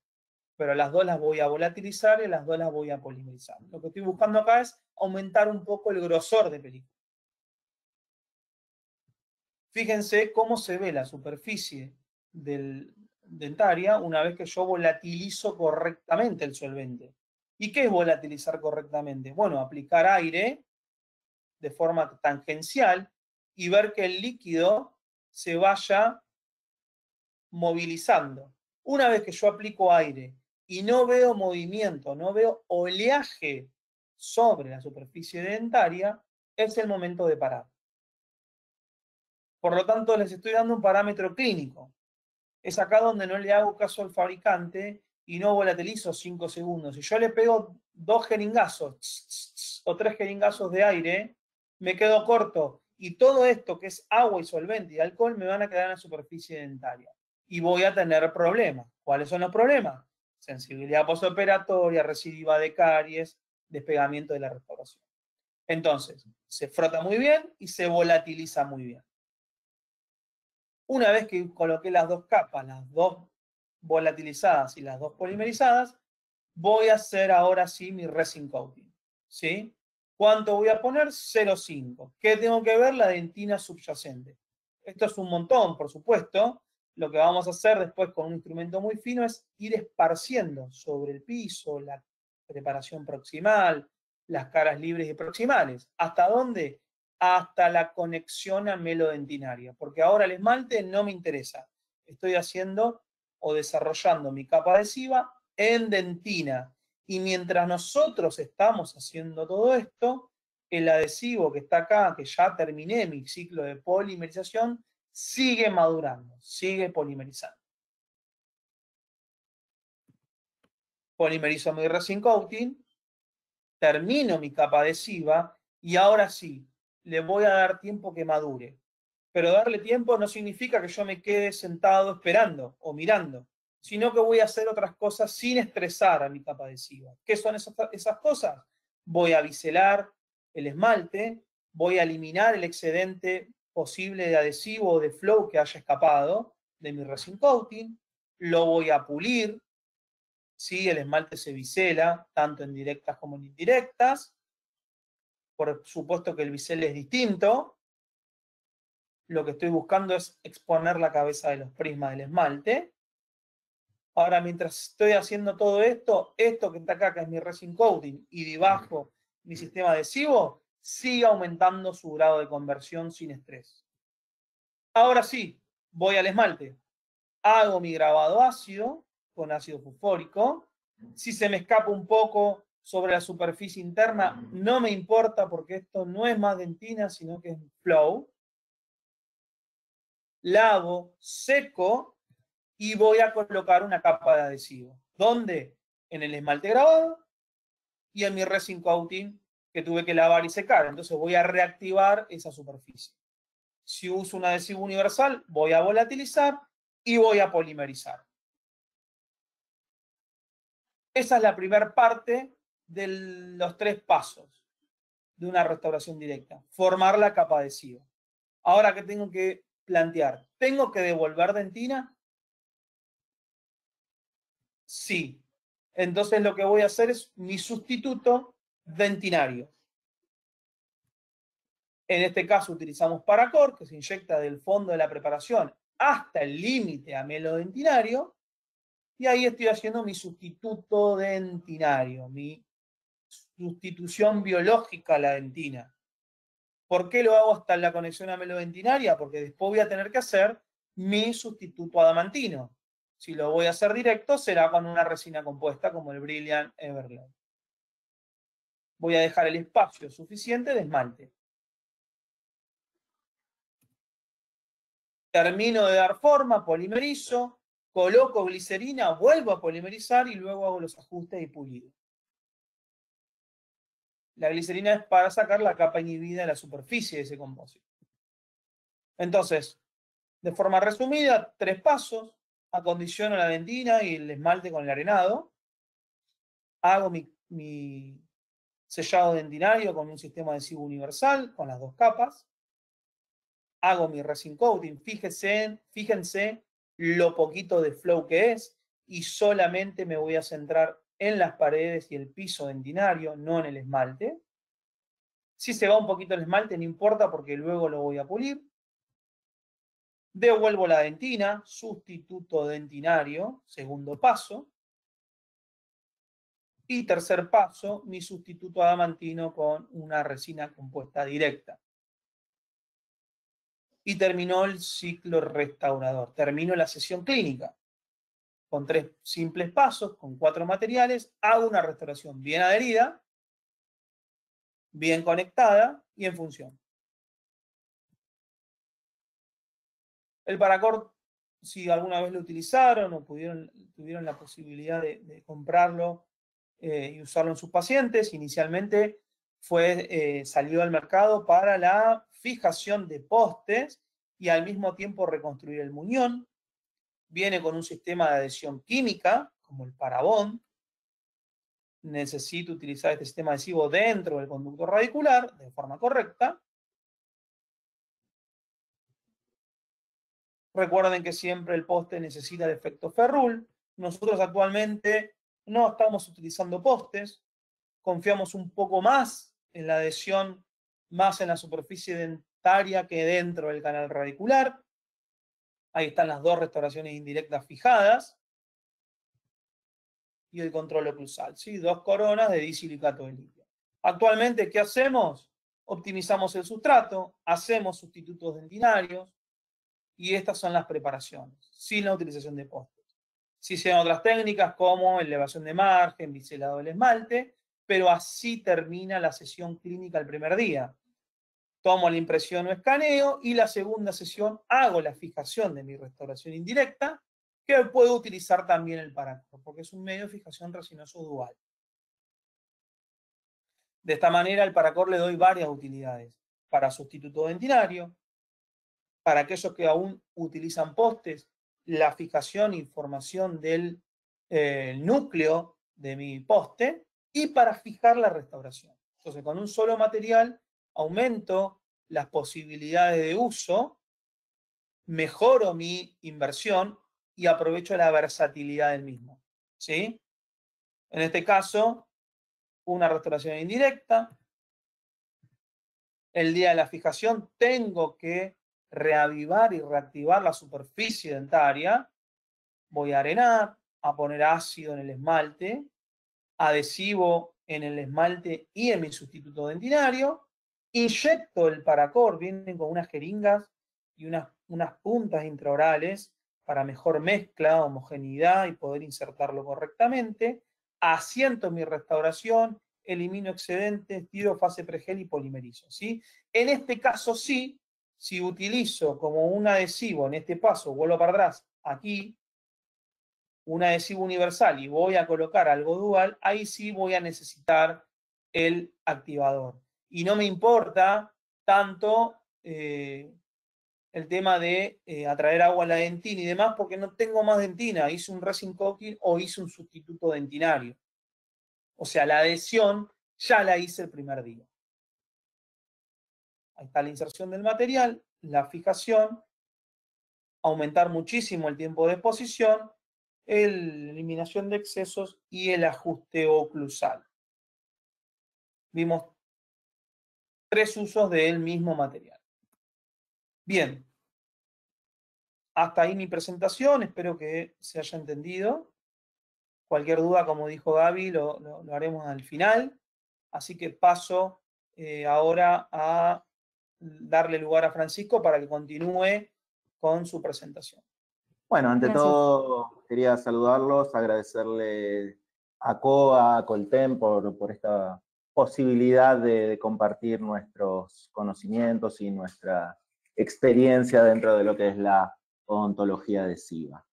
Pero las 2 las voy a volatilizar y las 2 las voy a polimerizar. Lo que estoy buscando acá es aumentar un poco el grosor de película. Fíjense cómo se ve la superficie dentaria una vez que yo volatilizo correctamente el solvente. ¿Y qué es volatilizar correctamente? Bueno, aplicar aire de forma tangencial y ver que el líquido se vaya movilizando. Una vez que yo aplico aire y no veo movimiento, no veo oleaje sobre la superficie dentaria, es el momento de parar. Por lo tanto, les estoy dando un parámetro clínico. Es acá donde no le hago caso al fabricante y no volatilizo 5 segundos. Si yo le pego 2 jeringazos o 3 jeringazos de aire, me quedo corto. Y todo esto que es agua y solvente y alcohol me van a quedar en la superficie dentaria. Y voy a tener problemas. ¿Cuáles son los problemas? Sensibilidad postoperatoria, recidiva de caries, despegamiento de la restauración. Entonces, se frota muy bien y se volatiliza muy bien. Una vez que coloqué las dos capas, las dos volatilizadas y las dos polimerizadas, voy a hacer ahora sí mi resin coating, ¿sí? ¿Cuánto voy a poner? 0,5. ¿Qué tengo que ver? La dentina subyacente. Esto es un montón, por supuesto. Lo que vamos a hacer después con un instrumento muy fino es ir esparciendo sobre el piso, la preparación proximal, las caras libres y proximales. ¿Hasta dónde? Hasta la conexión amelodentinaria, porque ahora el esmalte no me interesa. Estoy haciendo o desarrollando mi capa adhesiva en dentina. Y mientras nosotros estamos haciendo todo esto, el adhesivo que está acá, que ya terminé mi ciclo de polimerización, sigue madurando, sigue polimerizando. Polimerizo mi resin coating, termino mi capa adhesiva y ahora sí, le voy a dar tiempo que madure. Pero darle tiempo no significa que yo me quede sentado esperando o mirando, sino que voy a hacer otras cosas sin estresar a mi capa adhesiva. ¿Qué son esas cosas? Voy a biselar el esmalte, voy a eliminar el excedente posible de adhesivo o de flow que haya escapado de mi resin coating, lo voy a pulir, ¿sí? El esmalte se bisela, tanto en directas como en indirectas. Por supuesto que el bisel es distinto. Lo que estoy buscando es exponer la cabeza de los prismas del esmalte. Ahora, mientras estoy haciendo todo esto, esto que está acá, que es mi resin coating, y debajo mi sistema adhesivo, sigue aumentando su grado de conversión sin estrés. Ahora sí, voy al esmalte. Hago mi grabado ácido con ácido fosfórico. Si se me escapa un poco sobre la superficie interna, no me importa porque esto no es más dentina, sino que es flow. Lavo, seco y voy a colocar una capa de adhesivo. ¿Dónde? En el esmalte grabado y en mi resin coating que tuve que lavar y secar. Entonces voy a reactivar esa superficie. Si uso un adhesivo universal, voy a volatilizar y voy a polimerizar. Esa es la primera parte de los 3 pasos de una restauración directa. Formar la capa adhesiva. Ahora, ¿qué tengo que plantear? ¿Tengo que devolver dentina? Sí. Entonces lo que voy a hacer es mi sustituto dentinario. En este caso utilizamos ParaCore, que se inyecta del fondo de la preparación hasta el límite amelodentinario. Y ahí estoy haciendo mi sustituto dentinario, mi sustitución biológica a la dentina. ¿Por qué lo hago hasta la conexión amelodentinaria? Porque después voy a tener que hacer mi sustituto adamantino. Si lo voy a hacer directo, será con una resina compuesta como el Brilliant Everglow. Voy a dejar el espacio suficiente de esmalte. Termino de dar forma, polimerizo, coloco glicerina, vuelvo a polimerizar y luego hago los ajustes y pulido. La glicerina es para sacar la capa inhibida de la superficie de ese compósito. Entonces, de forma resumida, 3 pasos. Acondiciono la dentina y el esmalte con el arenado. Hago mi sellado dentinario con un sistema adhesivo universal, con las 2 capas. Hago mi resin coating. Fíjense lo poquito de flow que es y solamente me voy a centrar en las paredes y el piso dentinario, no en el esmalte. Si se va un poquito el esmalte, no importa porque luego lo voy a pulir. Devuelvo la dentina, sustituto dentinario, segundo paso. Y tercer paso, mi sustituto adamantino con una resina compuesta directa. Y terminó el ciclo restaurador. Termino la sesión clínica. Con tres simples pasos, con cuatro materiales, hago una restauración bien adherida, bien conectada y en función. El ParaCore, si alguna vez lo utilizaron o tuvieron la posibilidad de comprarlo y usarlo en sus pacientes, inicialmente salió al mercado para la fijación de postes y al mismo tiempo reconstruir el muñón. Viene con un sistema de adhesión química, como el parabón. Necesito utilizar este sistema adhesivo dentro del conducto radicular de forma correcta. Recuerden que siempre el poste necesita de efecto ferrul. Nosotros actualmente no estamos utilizando postes. Confiamos un poco más en la adhesión, más en la superficie dentaria que dentro del canal radicular. Ahí están las dos restauraciones indirectas fijadas. Y el control oclusal, ¿sí? Dos coronas de disilicato de litio. Actualmente, ¿qué hacemos? Optimizamos el sustrato, hacemos sustitutos dentinarios. Y estas son las preparaciones, sin la utilización de postes. Sí se dan otras técnicas como elevación de margen, biselado del esmalte, pero así termina la sesión clínica el primer día. Tomo la impresión o escaneo y la segunda sesión hago la fijación de mi restauración indirecta, que puedo utilizar también el ParaCore, porque es un medio de fijación resinoso dual. De esta manera al ParaCore le doy varias utilidades, para sustituto dentinario, para aquellos que aún utilizan postes, la fijación y formación del núcleo de mi poste y para fijar la restauración. Entonces, con un solo material aumento las posibilidades de uso, mejoro mi inversión y aprovecho la versatilidad del mismo, ¿sí? En este caso, una restauración indirecta. El día de la fijación tengo que reavivar y reactivar la superficie dentaria, voy a arenar, a poner ácido en el esmalte, adhesivo en el esmalte y en mi sustituto dentinario, inyecto el ParaCore, vienen con unas jeringas y unas puntas intraorales para mejor mezcla, homogeneidad y poder insertarlo correctamente, asiento mi restauración, elimino excedentes, tiro fase pregel y polimerizo, ¿sí? En este caso sí, si utilizo como un adhesivo en este paso, vuelvo para atrás, aquí, un adhesivo universal y voy a colocar algo dual, ahí sí voy a necesitar el activador. Y no me importa tanto el tema de atraer agua a la dentina y demás, porque no tengo más dentina, hice un resin coating o hice un sustituto dentinario. O sea, la adhesión ya la hice el primer día. Ahí está la inserción del material, la fijación, aumentar muchísimo el tiempo de exposición, la eliminación de excesos y el ajuste oclusal. Vimos tres usos del mismo material. Bien. Hasta ahí mi presentación, espero que se haya entendido. Cualquier duda, como dijo Gaby, lo haremos al final. Así que paso ahora a darle lugar a Francisco para que continúe con su presentación. Bueno, ante todo quería saludarlos, agradecerle a COA, a Colten por esta posibilidad de compartir nuestros conocimientos y nuestra experiencia dentro de lo que es la odontología adhesiva.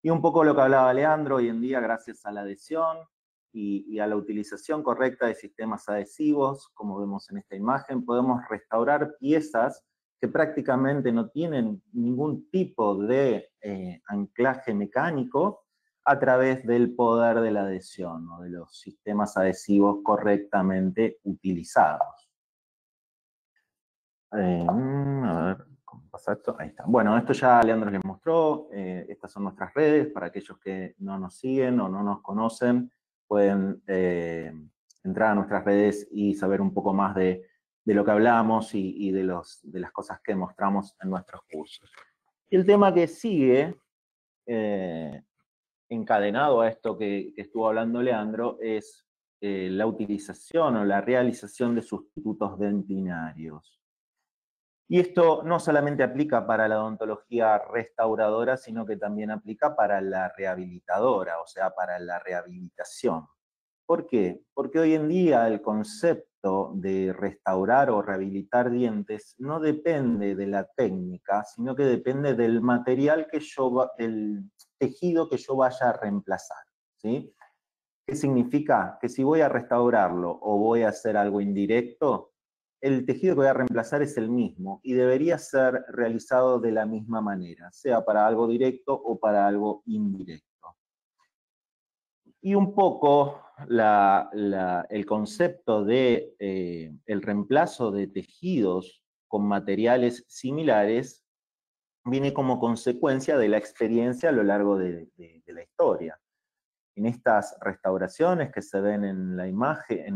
Y un poco lo que hablaba Leandro, hoy en día gracias a la adhesión y a la utilización correcta de sistemas adhesivos, como vemos en esta imagen, podemos restaurar piezas que prácticamente no tienen ningún tipo de anclaje mecánico a través del poder de la adhesión o de los sistemas adhesivos correctamente utilizados. A ver, ¿cómo pasa esto? Ahí está. Bueno, esto ya Leandro les mostró. Estas son nuestras redes. Para aquellos que no nos siguen o no nos conocen, pueden entrar a nuestras redes y saber un poco más de lo que hablamos y de las cosas que mostramos en nuestros cursos. Y el tema que sigue, encadenado a esto que estuvo hablando Leandro, es la utilización o la realización de sustitutos dentinarios. Y esto no solamente aplica para la odontología restauradora, sino que también aplica para la rehabilitadora, o sea, para la rehabilitación. ¿Por qué? Porque hoy en día el concepto de restaurar o rehabilitar dientes no depende de la técnica, sino que depende del material que yo, el tejido que yo vaya a reemplazar, ¿sí? ¿Qué significa? Que si voy a restaurarlo o voy a hacer algo indirecto, el tejido que voy a reemplazar es el mismo y debería ser realizado de la misma manera, sea para algo directo o para algo indirecto. Y un poco el concepto de el reemplazo de tejidos con materiales similares viene como consecuencia de la experiencia a lo largo de la historia. En estas restauraciones que se ven en,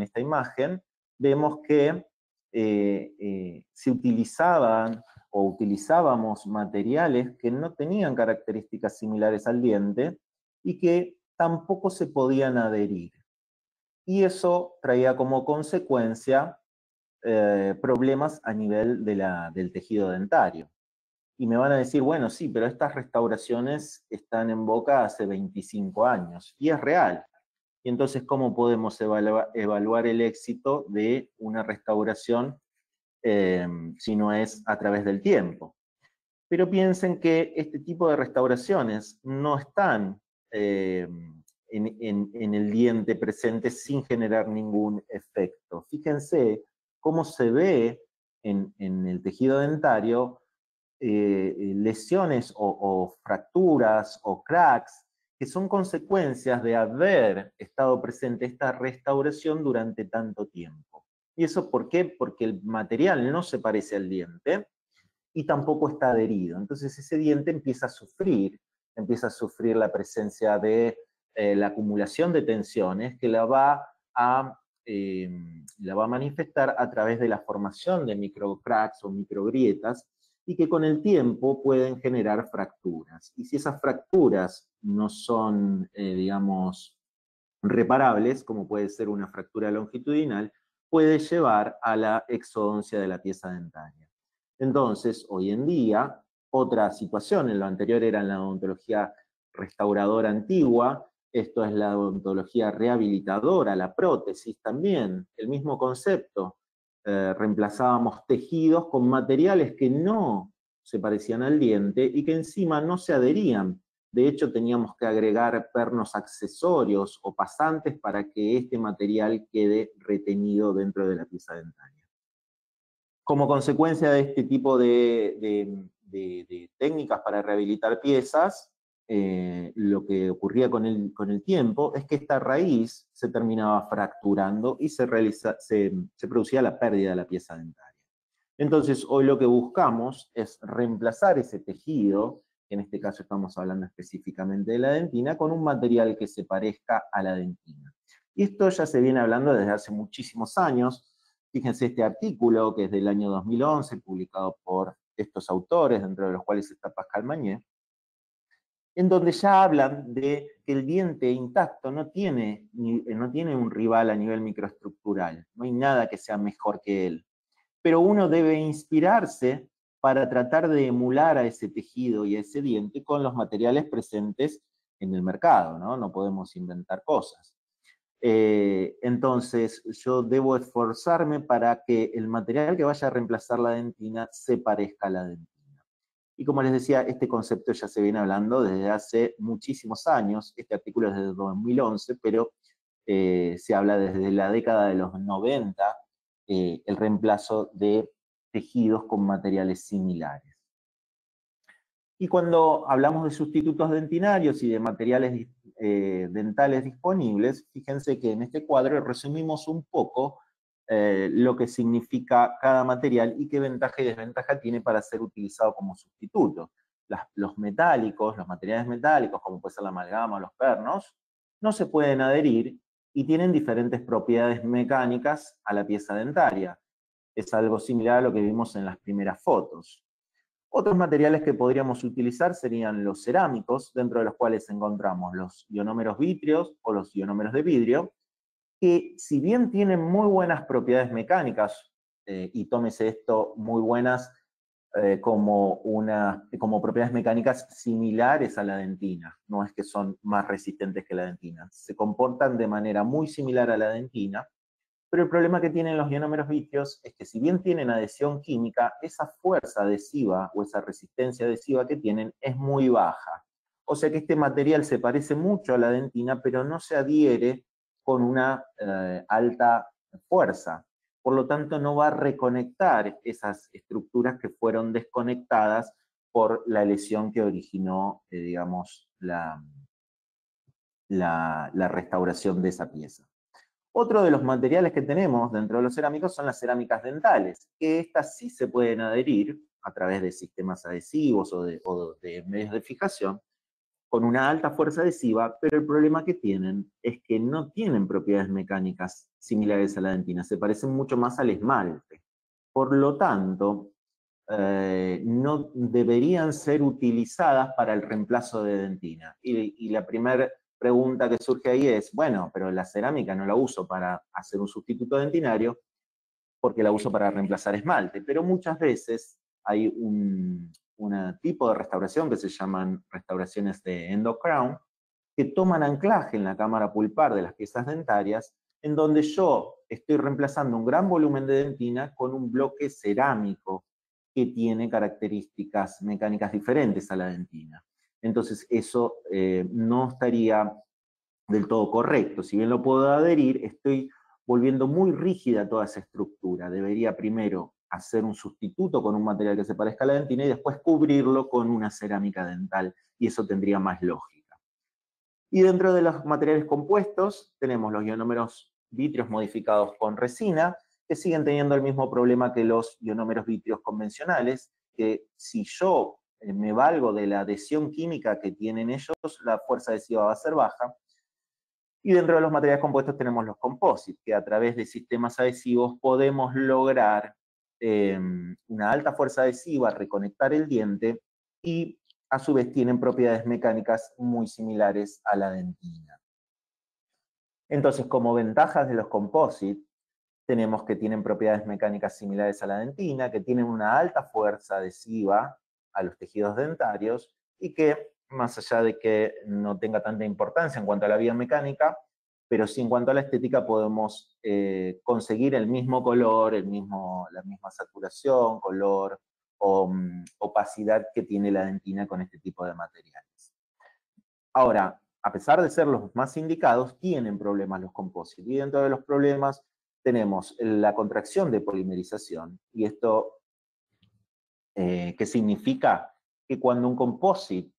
esta imagen, vemos que se utilizaban o utilizábamos materiales que no tenían características similares al diente y que tampoco se podían adherir. Y eso traía como consecuencia problemas a nivel de del tejido dentario. Y me van a decir, bueno, sí, pero estas restauraciones están en boca hace 25 años, y es real. Y entonces, ¿cómo podemos evaluar el éxito de una restauración si no es a través del tiempo? Pero piensen que este tipo de restauraciones no están en el diente presente sin generar ningún efecto. Fíjense cómo se ve en el tejido dentario lesiones o fracturas o cracks, que son consecuencias de haber estado presente esta restauración durante tanto tiempo. ¿Y eso por qué? Porque el material no se parece al diente y tampoco está adherido. Entonces ese diente empieza a sufrir la presencia de la acumulación de tensiones que la va a manifestar a través de la formación de microcracks o microgrietas, y que con el tiempo pueden generar fracturas. Y si esas fracturas no son, digamos, reparables, como puede ser una fractura longitudinal, puede llevar a la exodoncia de la pieza dentaria. Entonces, hoy en día, otra situación, en lo anterior era la odontología restauradora antigua, esto es la odontología rehabilitadora, la prótesis también, el mismo concepto. Reemplazábamos tejidos con materiales que no se parecían al diente y que encima no se adherían. De hecho, teníamos que agregar pernos accesorios o pasantes para que este material quede retenido dentro de la pieza dentaria. Como consecuencia de este tipo de técnicas para rehabilitar piezas, lo que ocurría con el tiempo es que esta raíz se terminaba fracturando y se producía la pérdida de la pieza dentaria. Entonces, hoy lo que buscamos es reemplazar ese tejido, que en este caso estamos hablando específicamente de la dentina, con un material que se parezca a la dentina. Y esto ya se viene hablando desde hace muchísimos años. Fíjense este artículo, que es del año 2011, publicado por estos autores, dentro de los cuales está Pascal Mañé, en donde ya hablan de que el diente intacto no tiene un rival a nivel microestructural, no hay nada que sea mejor que él. Pero uno debe inspirarse para tratar de emular a ese tejido y a ese diente con los materiales presentes en el mercado, ¿no? No podemos inventar cosas. Entonces, yo debo esforzarme para que el material que vaya a reemplazar la dentina se parezca a la dentina. Y como les decía, este concepto ya se viene hablando desde hace muchísimos años, este artículo es de 2011, pero se habla desde la década de los 90, el reemplazo de tejidos con materiales similares. Y cuando hablamos de sustitutos dentinarios y de materiales dentales disponibles, fíjense que en este cuadro resumimos un poco lo que significa cada material y qué ventaja y desventaja tiene para ser utilizado como sustituto. Los metálicos, los materiales metálicos, como puede ser la amalgama o los pernos, no se pueden adherir y tienen diferentes propiedades mecánicas a la pieza dentaria. Es algo similar a lo que vimos en las primeras fotos. Otros materiales que podríamos utilizar serían los cerámicos, dentro de los cuales encontramos los ionómeros vítreos o los ionómeros de vidrio, que si bien tienen muy buenas propiedades mecánicas, y tómese esto muy buenas como propiedades mecánicas similares a la dentina, no es que son más resistentes que la dentina, se comportan de manera muy similar a la dentina, pero el problema que tienen los ionómeros vítreos es que si bien tienen adhesión química, esa fuerza adhesiva o esa resistencia adhesiva que tienen es muy baja. O sea que este material se parece mucho a la dentina, pero no se adhiere con una alta fuerza. Por lo tanto, no va a reconectar esas estructuras que fueron desconectadas por la lesión que originó, digamos, la restauración de esa pieza. Otro de los materiales que tenemos dentro de los cerámicos son las cerámicas dentales, que estas sí se pueden adherir a través de sistemas adhesivos o de medios de fijación, con una alta fuerza adhesiva, pero el problema que tienen es que no tienen propiedades mecánicas similares a la dentina, se parecen mucho más al esmalte. Por lo tanto, no deberían ser utilizadas para el reemplazo de dentina. Y la primera pregunta que surge ahí es, bueno, pero la cerámica no la uso para hacer un sustituto dentinario porque la uso para reemplazar esmalte, pero muchas veces hay un tipo de restauración que se llaman restauraciones de endocrown que toman anclaje en la cámara pulpar de las piezas dentarias, en donde yo estoy reemplazando un gran volumen de dentina con un bloque cerámico que tiene características mecánicas diferentes a la dentina. Entonces eso no estaría del todo correcto. Si bien lo puedo adherir, estoy volviendo muy rígida toda esa estructura. Debería primero hacer un sustituto con un material que se parezca a la dentina y después cubrirlo con una cerámica dental, y eso tendría más lógica. Y dentro de los materiales compuestos tenemos los ionómeros vítreos modificados con resina, que siguen teniendo el mismo problema que los ionómeros vítreos convencionales, que si yo me valgo de la adhesión química que tienen ellos, la fuerza adhesiva va a ser baja. Y dentro de los materiales compuestos tenemos los composites, que a través de sistemas adhesivos podemos lograr una alta fuerza adhesiva, reconectar el diente, y a su vez tienen propiedades mecánicas muy similares a la dentina. Entonces, como ventajas de los composites, tenemos que tienen propiedades mecánicas similares a la dentina, que tienen una alta fuerza adhesiva a los tejidos dentarios, y que, más allá de que no tenga tanta importancia en cuanto a la biomecánica, pero sí en cuanto a la estética podemos conseguir el mismo color, la misma saturación, color o opacidad que tiene la dentina con este tipo de materiales. Ahora, a pesar de ser los más indicados, tienen problemas los composites, y dentro de los problemas tenemos la contracción de polimerización, y esto que significa que cuando un composite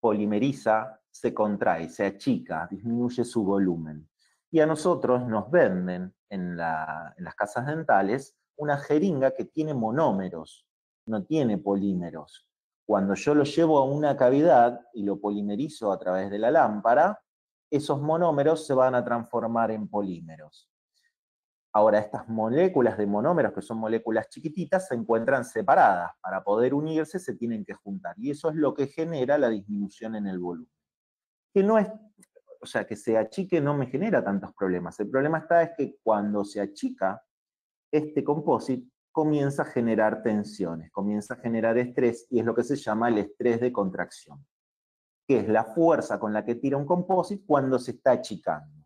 polimeriza, se contrae, se achica, disminuye su volumen. Y a nosotros nos venden en las casas dentales una jeringa que tiene monómeros, no tiene polímeros. Cuando yo lo llevo a una cavidad y lo polimerizo a través de la lámpara, esos monómeros se van a transformar en polímeros. Ahora, estas moléculas de monómeros, que son moléculas chiquititas, se encuentran separadas. Para poder unirse se tienen que juntar. Y eso es lo que genera la disminución en el volumen. Que no es, o sea, que se achique no me genera tantos problemas. El problema está es que cuando se achica, este composite comienza a generar tensiones, comienza a generar estrés, y es lo que se llama el estrés de contracción, que es la fuerza con la que tira un composite cuando se está achicando.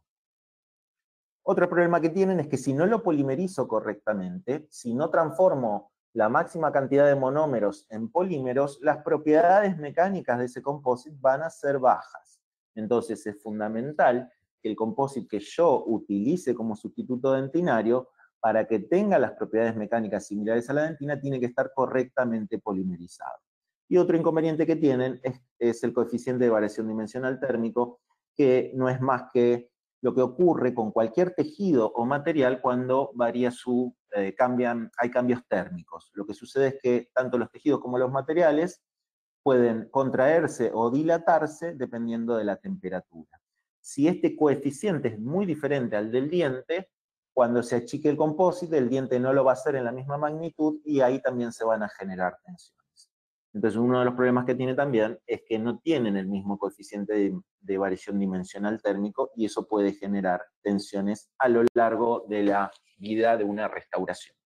Otro problema que tienen es que si no lo polimerizo correctamente, si no transformo la máxima cantidad de monómeros en polímeros, las propiedades mecánicas de ese composite van a ser bajas. Entonces es fundamental que el composite que yo utilice como sustituto dentinario, para que tenga las propiedades mecánicas similares a la dentina, tiene que estar correctamente polimerizado. Y otro inconveniente que tienen es el coeficiente de variación dimensional térmico, que no es más que lo que ocurre con cualquier tejido o material cuando varía hay cambios térmicos. Lo que sucede es que tanto los tejidos como los materiales pueden contraerse o dilatarse dependiendo de la temperatura. Si este coeficiente es muy diferente al del diente, cuando se achique el composite, el diente no lo va a hacer en la misma magnitud, y ahí también se van a generar tensiones. Entonces, uno de los problemas que tiene también es que no tienen el mismo coeficiente de variación dimensional térmico, y eso puede generar tensiones a lo largo de la vida de una restauración.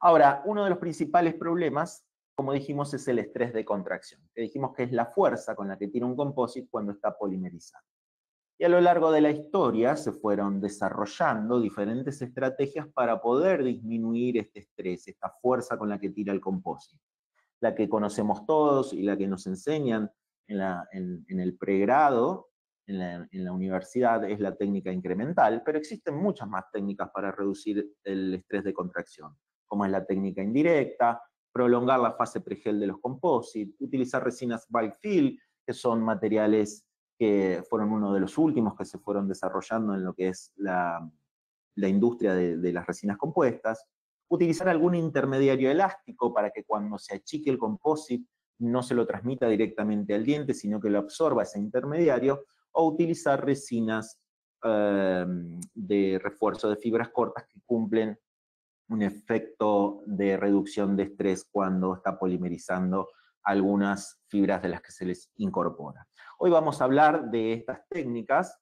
Ahora, uno de los principales problemas, como dijimos, es el estrés de contracción, que dijimos que es la fuerza con la que tira un compósito cuando está polimerizado. Y a lo largo de la historia se fueron desarrollando diferentes estrategias para poder disminuir este estrés, esta fuerza con la que tira el compósito. La que conocemos todos y la que nos enseñan en el pregrado, en la universidad, es la técnica incremental, pero existen muchas más técnicas para reducir el estrés de contracción, como es la técnica indirecta, prolongar la fase pregel de los composites, utilizar resinas bulk fill, que son materiales que fueron uno de los últimos que se fueron desarrollando en lo que es la industria de las resinas compuestas, utilizar algún intermediario elástico para que cuando se achique el composite no se lo transmita directamente al diente, sino que lo absorba ese intermediario, o utilizar resinas de refuerzo de fibras cortas que cumplen un efecto de reducción de estrés cuando está polimerizando algunas fibras de las que se les incorpora. Hoy vamos a hablar de estas técnicas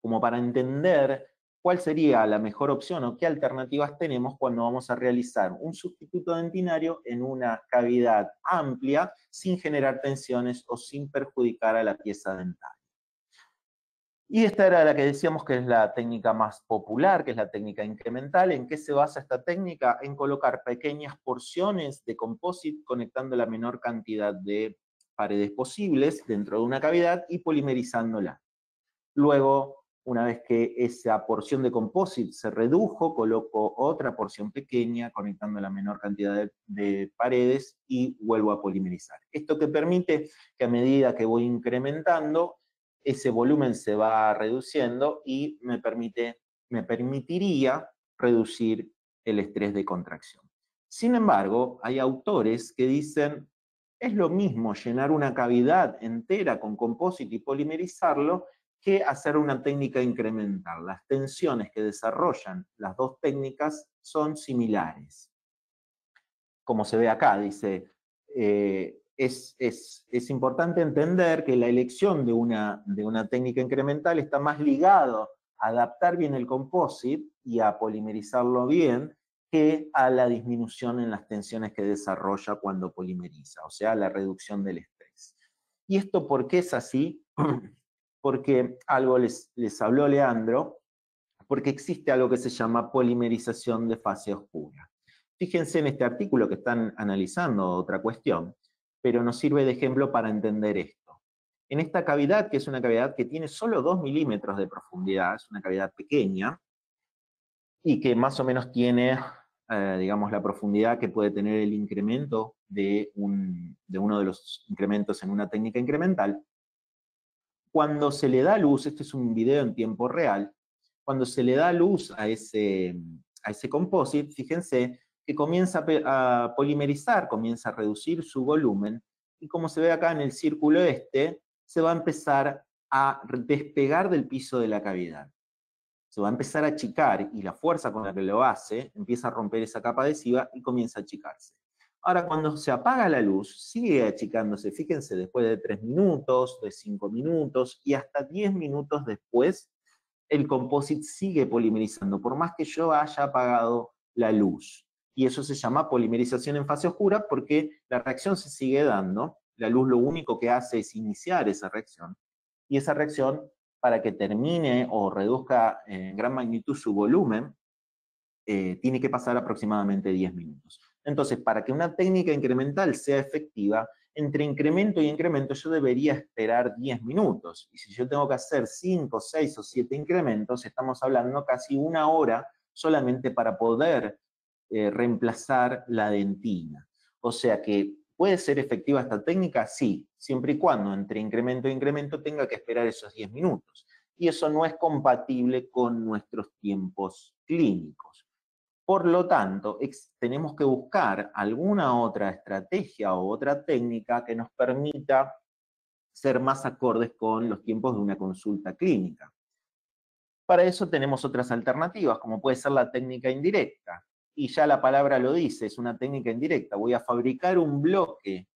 como para entender cuál sería la mejor opción o qué alternativas tenemos cuando vamos a realizar un sustituto dentinario en una cavidad amplia sin generar tensiones o sin perjudicar a la pieza dental. Y esta era la que decíamos que es la técnica más popular, que es la técnica incremental. ¿En qué se basa esta técnica? En colocar pequeñas porciones de composite conectando la menor cantidad de paredes posibles dentro de una cavidad y polimerizándola. Luego, una vez que esa porción de composite se redujo, coloco otra porción pequeña conectando la menor cantidad de paredes y vuelvo a polimerizar. Esto que permite que a medida que voy incrementando, ese volumen se va reduciendo y me permitiría reducir el estrés de contracción. Sin embargo, hay autores que dicen, es lo mismo llenar una cavidad entera con composite y polimerizarlo que hacer una técnica incremental. Las tensiones que desarrollan las dos técnicas son similares. Como se ve acá, dice... Es importante entender que la elección de una técnica incremental está más ligado a adaptar bien el composite y a polimerizarlo bien que a la disminución en las tensiones que desarrolla cuando polimeriza, o sea, la reducción del estrés. ¿Y esto por qué es así? Porque algo les habló Leandro, porque existe algo que se llama polimerización de fase oscura. Fíjense en este artículo que están analizando otra cuestión, pero nos sirve de ejemplo para entender esto. En esta cavidad, que es una cavidad que tiene solo 2 milímetros de profundidad, es una cavidad pequeña, y que más o menos tiene, digamos, la profundidad que puede tener el incremento de uno de los incrementos en una técnica incremental, cuando se le da luz, este es un video en tiempo real, cuando se le da luz a ese composite, fíjense, que comienza a polimerizar, comienza a reducir su volumen, y como se ve acá en el círculo este, se va a empezar a despegar del piso de la cavidad. Se va a empezar a achicar, y la fuerza con la que lo hace empieza a romper esa capa adhesiva y comienza a achicarse. Ahora, cuando se apaga la luz, sigue achicándose, fíjense, después de 3 minutos, de 5 minutos, y hasta 10 minutos después, el composite sigue polimerizando, por más que yo haya apagado la luz. Y eso se llama polimerización en fase oscura porque la reacción se sigue dando, la luz lo único que hace es iniciar esa reacción, y esa reacción, para que termine o reduzca en gran magnitud su volumen, tiene que pasar aproximadamente 10 minutos. Entonces, para que una técnica incremental sea efectiva, entre incremento y incremento yo debería esperar 10 minutos, y si yo tengo que hacer 5, 6 o 7 incrementos, estamos hablando casi una hora solamente para poder reemplazar la dentina. O sea que, ¿puede ser efectiva esta técnica? Sí, siempre y cuando entre incremento e incremento tenga que esperar esos 10 minutos. Y eso no es compatible con nuestros tiempos clínicos. Por lo tanto, tenemos que buscar alguna otra estrategia o otra técnica que nos permita ser más acordes con los tiempos de una consulta clínica. Para eso tenemos otras alternativas, como puede ser la técnica indirecta, y ya la palabra lo dice, es una técnica indirecta. Voy a fabricar un bloque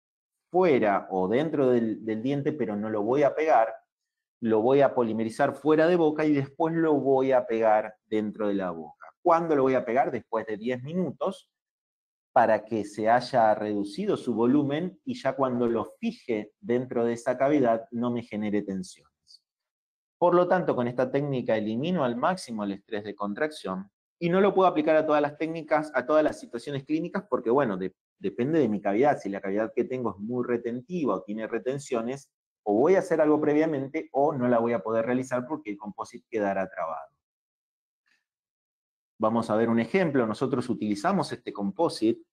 fuera o dentro del diente, pero no lo voy a pegar, lo voy a polimerizar fuera de boca y después lo voy a pegar dentro de la boca. ¿Cuándo lo voy a pegar? Después de 10 minutos, para que se haya reducido su volumen y ya cuando lo fije dentro de esa cavidad no me genere tensiones. Por lo tanto, con esta técnica elimino al máximo el estrés de contracción. Y no lo puedo aplicar a todas las técnicas, a todas las situaciones clínicas, porque bueno, depende de mi cavidad. Si la cavidad que tengo es muy retentiva o tiene retenciones, o voy a hacer algo previamente o no la voy a poder realizar porque el composite quedará trabado. Vamos a ver un ejemplo. Nosotros utilizamos este composite,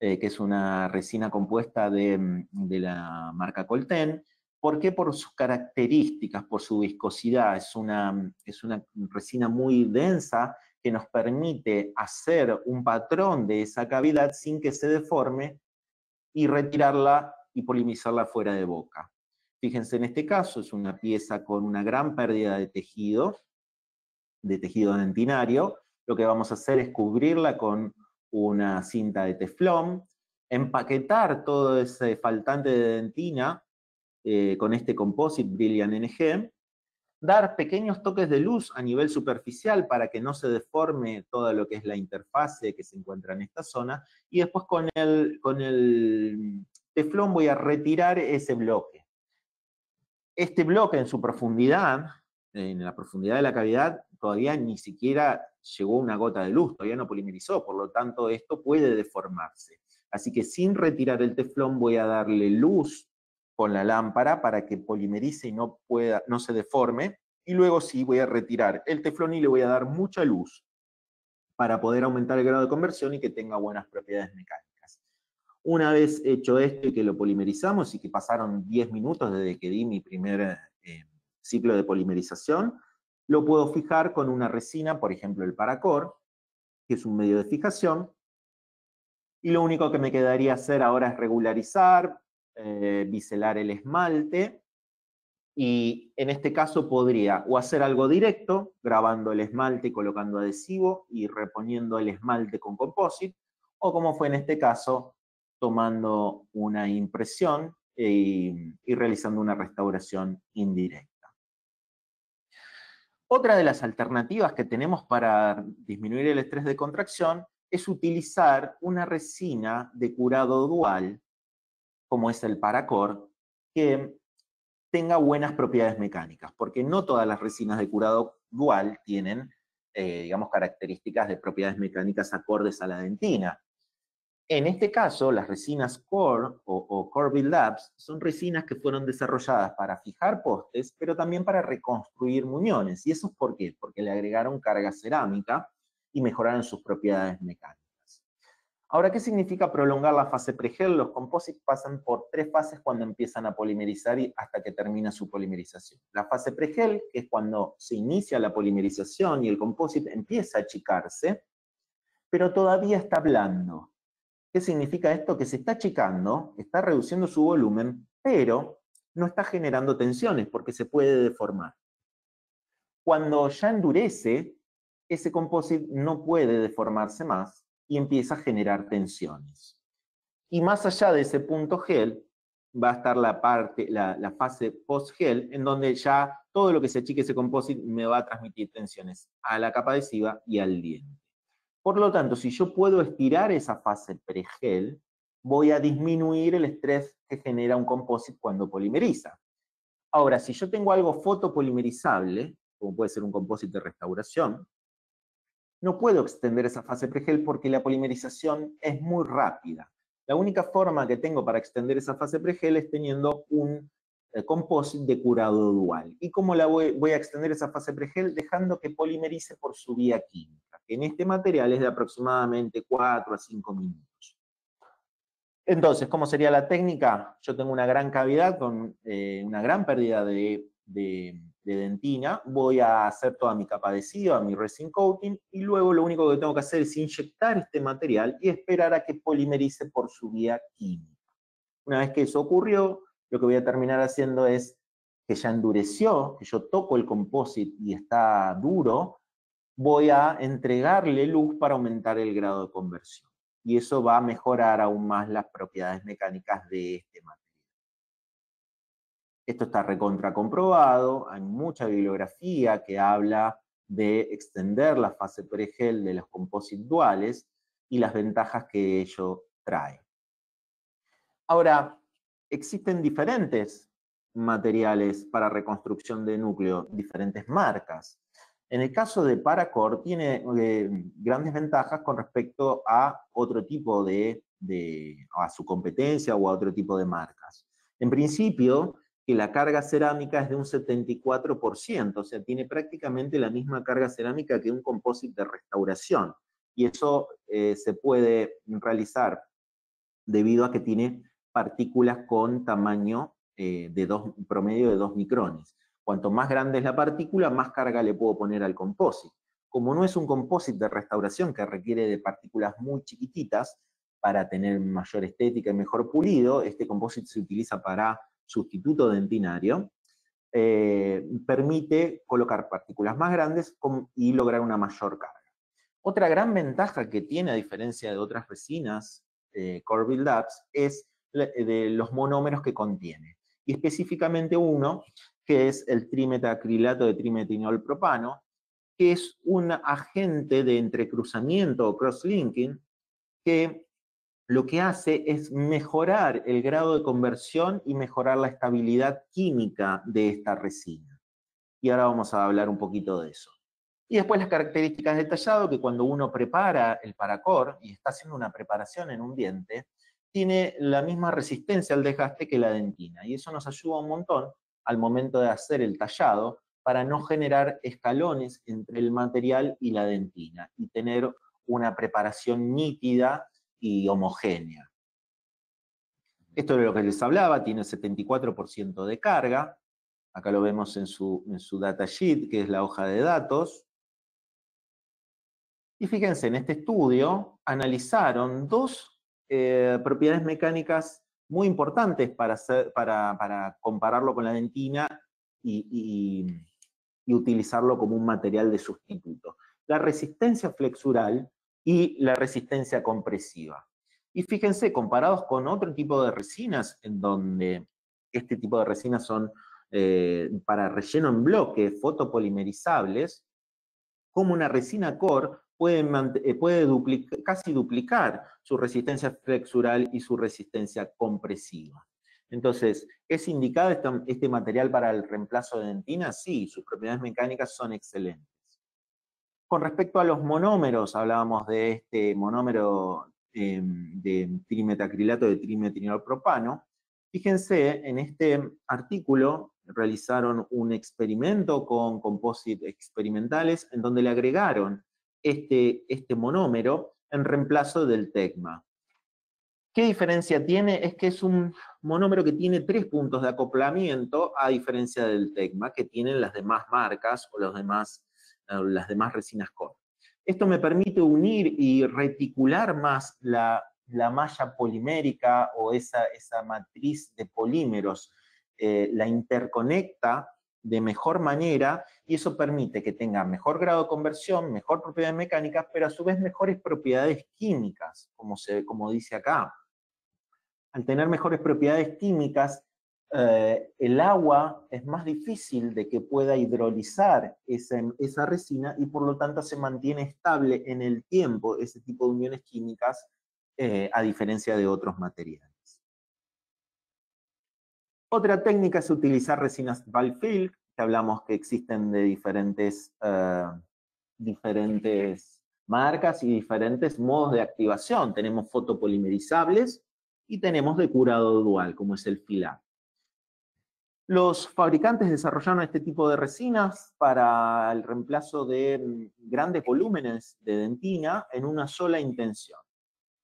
que es una resina compuesta de la marca Colten. ¿Por qué? Por sus características, por su viscosidad. Es una resina muy densa, que nos permite hacer un patrón de esa cavidad sin que se deforme y retirarla y polimizarla fuera de boca. Fíjense, en este caso es una pieza con una gran pérdida de tejido dentinario. Lo que vamos a hacer es cubrirla con una cinta de teflón, empaquetar todo ese faltante de dentina con este composite Brilliant NG, dar pequeños toques de luz a nivel superficial para que no se deforme todo lo que es la interfase que se encuentra en esta zona, y después con el teflón voy a retirar ese bloque. Este bloque en su profundidad, en la profundidad de la cavidad, todavía ni siquiera llegó una gota de luz, todavía no polimerizó, por lo tanto esto puede deformarse. Así que sin retirar el teflón voy a darle luz con la lámpara para que polimerice y no se deforme, y luego sí voy a retirar el teflón y le voy a dar mucha luz para poder aumentar el grado de conversión y que tenga buenas propiedades mecánicas. Una vez hecho esto y que lo polimerizamos y que pasaron 10 minutos desde que di mi primer ciclo de polimerización, lo puedo fijar con una resina, por ejemplo el ParaCore, que es un medio de fijación, y lo único que me quedaría hacer ahora es regularizar, biselar el esmalte, y en este caso podría o hacer algo directo, grabando el esmalte, colocando adhesivo y reponiendo el esmalte con composite, o como fue en este caso, tomando una impresión y realizando una restauración indirecta. Otra de las alternativas que tenemos para disminuir el estrés de contracción es utilizar una resina de curado dual, como es el ParaCore, que tenga buenas propiedades mecánicas, porque no todas las resinas de curado dual tienen, digamos, características de propiedades mecánicas acordes a la dentina. En este caso, las resinas Core o Core Build-Ups son resinas que fueron desarrolladas para fijar postes, pero también para reconstruir muñones. ¿Y eso es por qué? Porque le agregaron carga cerámica y mejoraron sus propiedades mecánicas. Ahora, ¿qué significa prolongar la fase pregel? Los composites pasan por 3 fases cuando empiezan a polimerizar y hasta que termina su polimerización. La fase pregel, que es cuando se inicia la polimerización y el composite empieza a achicarse, pero todavía está blando. ¿Qué significa esto? Que se está achicando, está reduciendo su volumen, pero no está generando tensiones porque se puede deformar. Cuando ya endurece, ese composite no puede deformarse más y empieza a generar tensiones. Y más allá de ese punto gel, va a estar la fase post-gel, en donde ya todo lo que se achique ese composite me va a transmitir tensiones a la capa adhesiva y al diente. Por lo tanto, si yo puedo estirar esa fase pre-gel, voy a disminuir el estrés que genera un composite cuando polimeriza. Ahora, si yo tengo algo fotopolimerizable, como puede ser un composite de restauración, no puedo extender esa fase pregel porque la polimerización es muy rápida. La única forma que tengo para extender esa fase pregel es teniendo un composite de curado dual. ¿Y cómo la voy a extender esa fase pregel? Dejando que polimerice por su vía química, que en este material es de aproximadamente 4 a 5 minutos. Entonces, ¿cómo sería la técnica? Yo tengo una gran cavidad con una gran pérdida de dentina, voy a hacer toda mi capa adhesiva, mi resin coating, y luego lo único que tengo que hacer es inyectar este material y esperar a que polimerice por su vía química. Una vez que eso ocurrió, lo que voy a terminar haciendo es que ya endureció, que yo toco el composite y está duro, voy a entregarle luz para aumentar el grado de conversión. Y eso va a mejorar aún más las propiedades mecánicas de este material. Esto está recontra comprobado, hay mucha bibliografía que habla de extender la fase pregel de los composites duales y las ventajas que ello trae. Ahora, existen diferentes materiales para reconstrucción de núcleo, diferentes marcas. En el caso de ParaCore tiene grandes ventajas con respecto a otro tipo a su competencia o a otro tipo de marcas. En principio, que la carga cerámica es de un 74%, o sea, tiene prácticamente la misma carga cerámica que un composite de restauración. Y eso se puede realizar debido a que tiene partículas con tamaño promedio de 2 micrones. Cuanto más grande es la partícula, más carga le puedo poner al composite. Como no es un composite de restauración que requiere de partículas muy chiquititas para tener mayor estética y mejor pulido, este composite se utiliza para sustituto dentinario, permite colocar partículas más grandes y lograr una mayor carga. Otra gran ventaja que tiene, a diferencia de otras resinas Core Build-Ups, es de los monómeros que contiene. Y específicamente uno, que es el trimetacrilato de trimetinolpropano, que es un agente de entrecruzamiento o cross-linking que lo que hace es mejorar el grado de conversión y mejorar la estabilidad química de esta resina. Y ahora vamos a hablar un poquito de eso. Y después las características del tallado, que cuando uno prepara el ParaCore y está haciendo una preparación en un diente, tiene la misma resistencia al desgaste que la dentina. Y eso nos ayuda un montón al momento de hacer el tallado para no generar escalones entre el material y la dentina y tener una preparación nítida y homogénea. Esto es lo que les hablaba, tiene 74% de carga, acá lo vemos en su datasheet, que es la hoja de datos, y fíjense, en este estudio analizaron dos propiedades mecánicas muy importantes para compararlo con la dentina y utilizarlo como un material de sustituto. La resistencia flexural y la resistencia compresiva. Y fíjense, comparados con otro tipo de resinas, en donde este tipo de resinas son para relleno en bloque, fotopolimerizables, como una resina Core puede casi duplicar su resistencia flexural y su resistencia compresiva. Entonces, ¿es indicado este material para el reemplazo de dentina? Sí, sus propiedades mecánicas son excelentes. Con respecto a los monómeros, hablábamos de este monómero de trimetacrilato de trimetinolpropano. Fíjense, en este artículo realizaron un experimento con composites experimentales en donde le agregaron este monómero en reemplazo del TECMA. ¿Qué diferencia tiene? Es que es un monómero que tiene 3 puntos de acoplamiento a diferencia del TECMA que tienen las demás marcas o las demás resinas Core. Esto me permite unir y reticular más la malla polimérica o esa matriz de polímeros, la interconecta de mejor manera y eso permite que tenga mejor grado de conversión, mejor propiedades mecánicas, pero a su vez mejores propiedades químicas, como dice acá. Al tener mejores propiedades químicas, el agua es más difícil de que pueda hidrolizar esa resina y por lo tanto se mantiene estable en el tiempo ese tipo de uniones químicas a diferencia de otros materiales. Otra técnica es utilizar resinas bulk fill, que hablamos que existen de diferentes marcas y diferentes modos de activación. Tenemos fotopolimerizables y tenemos de curado dual, como es el Fill-Up. Los fabricantes desarrollaron este tipo de resinas para el reemplazo de grandes volúmenes de dentina en una sola intención.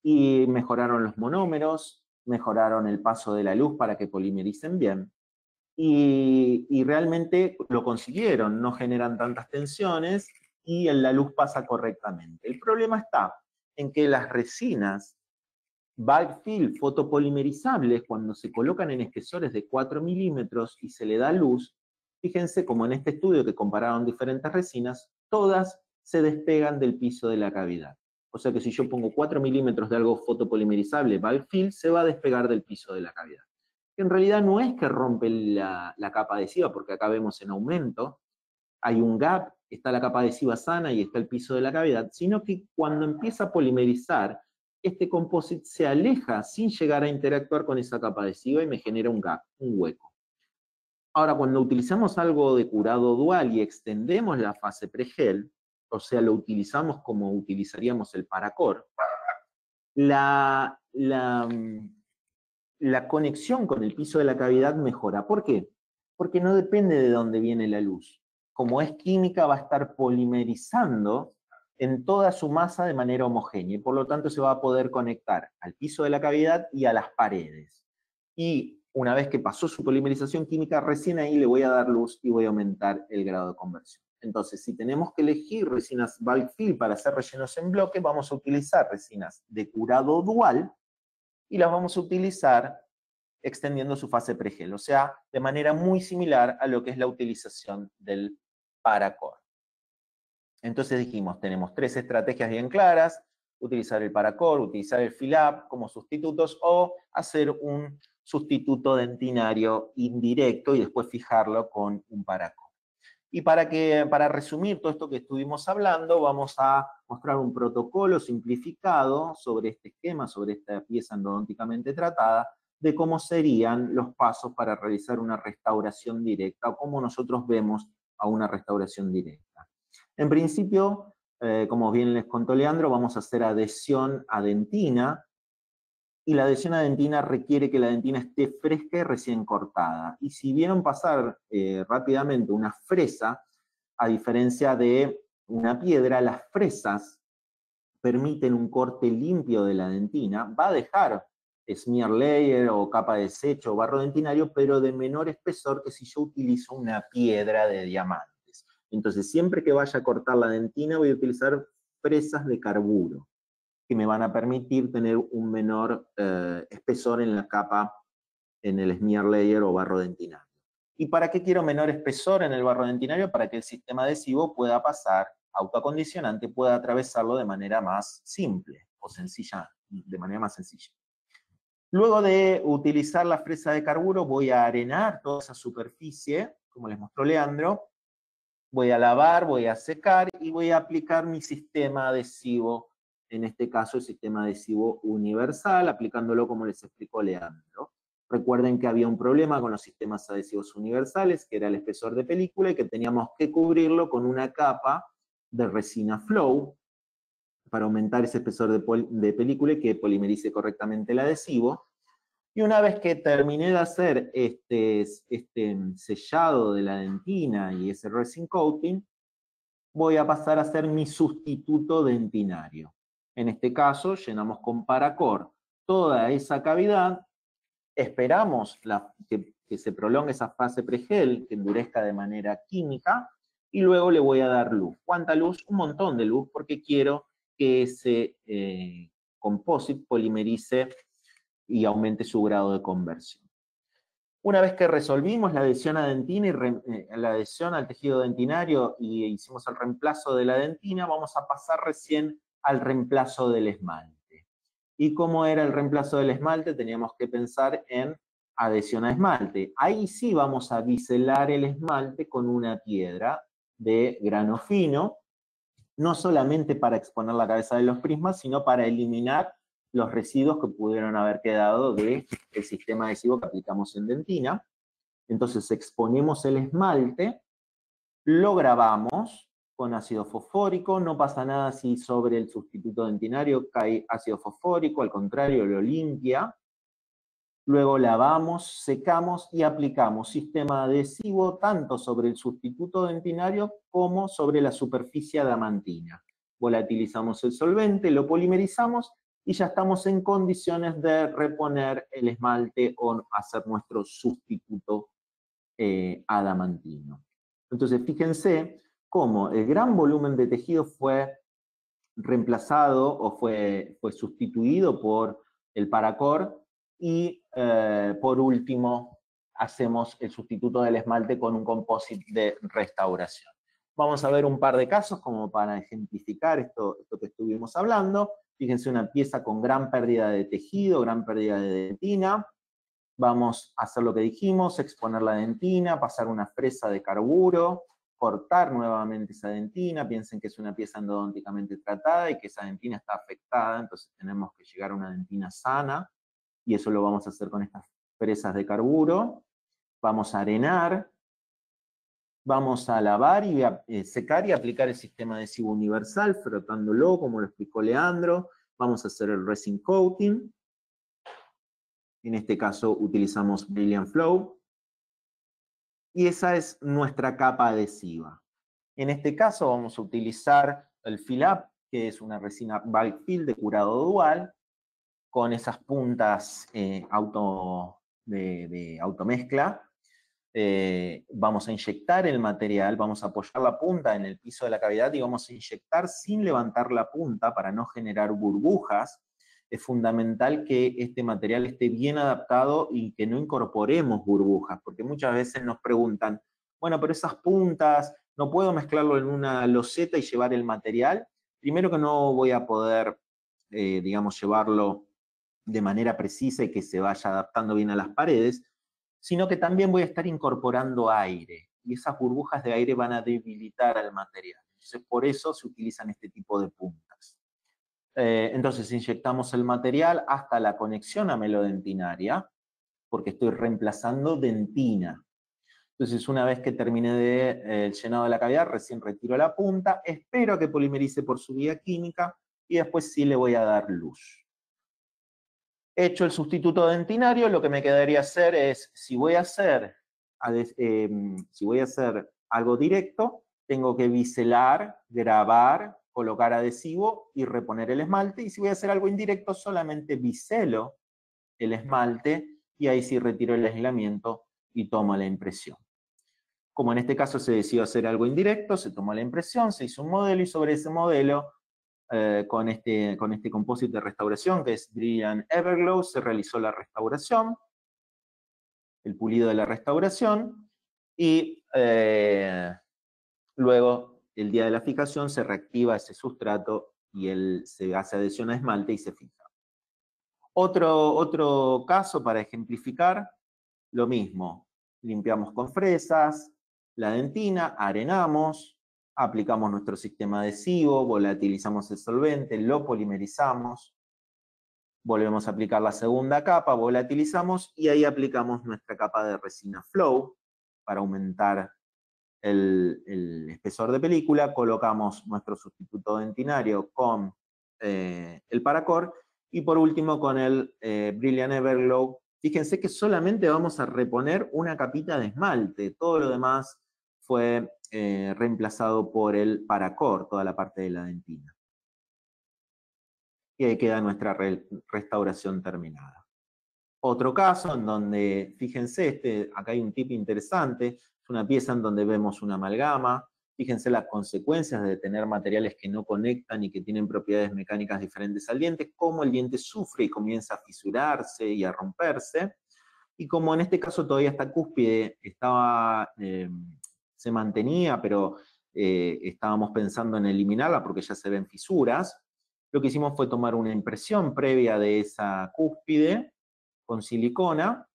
Y mejoraron los monómeros, mejoraron el paso de la luz para que polimericen bien. Y realmente lo consiguieron, no generan tantas tensiones y la luz pasa correctamente. El problema está en que las resinas bulk fill fotopolimerizables, cuando se colocan en espesores de 4 milímetros y se le da luz, fíjense como en este estudio que compararon diferentes resinas, todas se despegan del piso de la cavidad. O sea que si yo pongo 4 milímetros de algo fotopolimerizable, Biofilm, se va a despegar del piso de la cavidad. Que en realidad no es que rompe la capa adhesiva, porque acá vemos en aumento, hay un gap, está la capa adhesiva sana y está el piso de la cavidad, sino que cuando empieza a polimerizar, este composite se aleja sin llegar a interactuar con esa capa adhesiva y me genera un gap, un hueco. Ahora, cuando utilizamos algo de curado dual y extendemos la fase pregel, o sea, lo utilizamos como utilizaríamos el ParaCore, la conexión con el piso de la cavidad mejora. ¿Por qué? Porque no depende de dónde viene la luz. Como es química, va a estar polimerizando en toda su masa de manera homogénea, y por lo tanto se va a poder conectar al piso de la cavidad y a las paredes. Y una vez que pasó su polimerización química, recién ahí le voy a dar luz y voy a aumentar el grado de conversión. Entonces, si tenemos que elegir resinas bulk fill para hacer rellenos en bloque, vamos a utilizar resinas de curado dual y las vamos a utilizar extendiendo su fase pregel, o sea, de manera muy similar a lo que es la utilización del ParaCore. Entonces dijimos, tenemos 3 estrategias bien claras: utilizar el ParaCore, utilizar el Fill-Up como sustitutos o hacer un sustituto dentinario indirecto y después fijarlo con un ParaCore. Y para resumir todo esto que estuvimos hablando, vamos a mostrar un protocolo simplificado sobre este esquema, sobre esta pieza endodónticamente tratada, de cómo serían los pasos para realizar una restauración directa, o cómo nosotros vemos a una restauración directa. En principio, como bien les contó Leandro, vamos a hacer adhesión a dentina, y la adhesión a dentina requiere que la dentina esté fresca y recién cortada. Y si vieron pasar rápidamente una fresa, a diferencia de una piedra, las fresas permiten un corte limpio de la dentina, va a dejar smear layer o capa de desecho o barro dentinario, pero de menor espesor que si yo utilizo una piedra de diamantes. Entonces, siempre que vaya a cortar la dentina voy a utilizar fresas de carburo, que me van a permitir tener un menor espesor en la capa, en el smear layer o barro dentinario. ¿Y para qué quiero menor espesor en el barro dentinario? Para que el sistema adhesivo pueda pasar, autoacondicionante, pueda atravesarlo de manera más simple o sencilla, de manera más sencilla. Luego de utilizar la fresa de carburo, voy a arenar toda esa superficie, como les mostró Leandro, voy a lavar, voy a secar y voy a aplicar mi sistema adhesivo. En este caso, el sistema adhesivo universal, aplicándolo como les explicó Leandro. Recuerden que había un problema con los sistemas adhesivos universales, que era el espesor de película, y que teníamos que cubrirlo con una capa de resina flow para aumentar ese espesor de película y que polimerice correctamente el adhesivo. Y una vez que terminé de hacer este sellado de la dentina y ese resin coating, voy a pasar a hacer mi sustituto dentinario. En este caso, llenamos con ParaCore toda esa cavidad, esperamos que se prolongue esa fase pregel, que endurezca de manera química, y luego le voy a dar luz. ¿Cuánta luz? Un montón de luz, porque quiero que ese composite polimerice y aumente su grado de conversión. Una vez que resolvimos la adhesión a dentina y la adhesión al tejido dentinario y hicimos el reemplazo de la dentina, vamos a pasar recién al reemplazo del esmalte. ¿Y cómo era el reemplazo del esmalte? Teníamos que pensar en adhesión a esmalte. Ahí sí vamos a biselar el esmalte con una piedra de grano fino, no solamente para exponer la cabeza de los prismas, sino para eliminar los residuos que pudieron haber quedado del sistema adhesivo que aplicamos en dentina. Entonces exponemos el esmalte, lo grabamos con ácido fosfórico, no pasa nada si sobre el sustituto dentinario cae ácido fosfórico, al contrario, lo limpia. Luego lavamos, secamos y aplicamos sistema adhesivo tanto sobre el sustituto dentinario como sobre la superficie adamantina. Volatilizamos el solvente, lo polimerizamos y ya estamos en condiciones de reponer el esmalte o hacer nuestro sustituto adamantino. Entonces, fíjense cómo el gran volumen de tejido fue reemplazado o fue sustituido por el ParaCore. Y por último, hacemos el sustituto del esmalte con un composite de restauración. Vamos a ver un par de casos como para ejemplificar esto que estuvimos hablando. Fíjense, una pieza con gran pérdida de tejido, gran pérdida de dentina. Vamos a hacer lo que dijimos, exponer la dentina, pasar una fresa de carburo, cortar nuevamente esa dentina. Piensen que es una pieza endodónticamente tratada y que esa dentina está afectada, entonces tenemos que llegar a una dentina sana, y eso lo vamos a hacer con estas fresas de carburo. Vamos a arenar, vamos a lavar y a secar y aplicar el sistema adhesivo universal, frotándolo, como lo explicó Leandro. Vamos a hacer el resin coating. En este caso utilizamos Brilliant Flow. Y esa es nuestra capa adhesiva. En este caso vamos a utilizar el Fill-Up, que es una resina bulk fill de curado dual, con esas puntas de automezcla. Vamos a inyectar el material, vamos a apoyar la punta en el piso de la cavidad y vamos a inyectar sin levantar la punta para no generar burbujas. Es fundamental que este material esté bien adaptado y que no incorporemos burbujas, porque muchas veces nos preguntan, bueno, pero esas puntas, ¿no puedo mezclarlo en una loseta y llevar el material? Primero que no voy a poder, digamos, llevarlo de manera precisa y que se vaya adaptando bien a las paredes, sino que también voy a estar incorporando aire, y esas burbujas de aire van a debilitar al material. Entonces, por eso se utilizan este tipo de puntas. Entonces, inyectamos el material hasta la conexión amelodentinaria, porque estoy reemplazando dentina. Entonces, una vez que termine el llenado de la cavidad, recién retiro la punta, espero a que polimerice por su vía química, y después sí le voy a dar luz. Hecho el sustituto dentinario, lo que me quedaría hacer es, si voy a hacer algo directo, tengo que biselar, grabar, colocar adhesivo y reponer el esmalte. Y si voy a hacer algo indirecto, solamente biselo el esmalte y ahí sí retiro el aislamiento y tomo la impresión. Como en este caso se decidió hacer algo indirecto, se tomó la impresión, se hizo un modelo y sobre ese modelo, con este composite de restauración que es Brilliant Everglow, se realizó la restauración, el pulido de la restauración, y luego el día de la fijación se reactiva ese sustrato y se hace adhesión a esmalte y se fija. Otro caso para ejemplificar, lo mismo, limpiamos con fresas la dentina, arenamos, aplicamos nuestro sistema adhesivo, volatilizamos el solvente, lo polimerizamos, volvemos a aplicar la segunda capa, volatilizamos y ahí aplicamos nuestra capa de resina Flow para aumentar el espesor de película, colocamos nuestro sustituto dentinario con el ParaCore y por último con el Brilliant Everglow. Fíjense que solamente vamos a reponer una capita de esmalte, todo lo demás fue reemplazado por el ParaCore, toda la parte de la dentina. Y ahí queda nuestra restauración terminada. Otro caso en donde, fíjense, acá hay un tip interesante, es una pieza en donde vemos una amalgama, fíjense las consecuencias de tener materiales que no conectan y que tienen propiedades mecánicas diferentes al diente, cómo el diente sufre y comienza a fisurarse y a romperse, y como en este caso todavía esta cúspide estaba... se mantenía, pero estábamos pensando en eliminarla porque ya se ven fisuras. Lo que hicimos fue tomar una impresión previa de esa cúspide con silicona,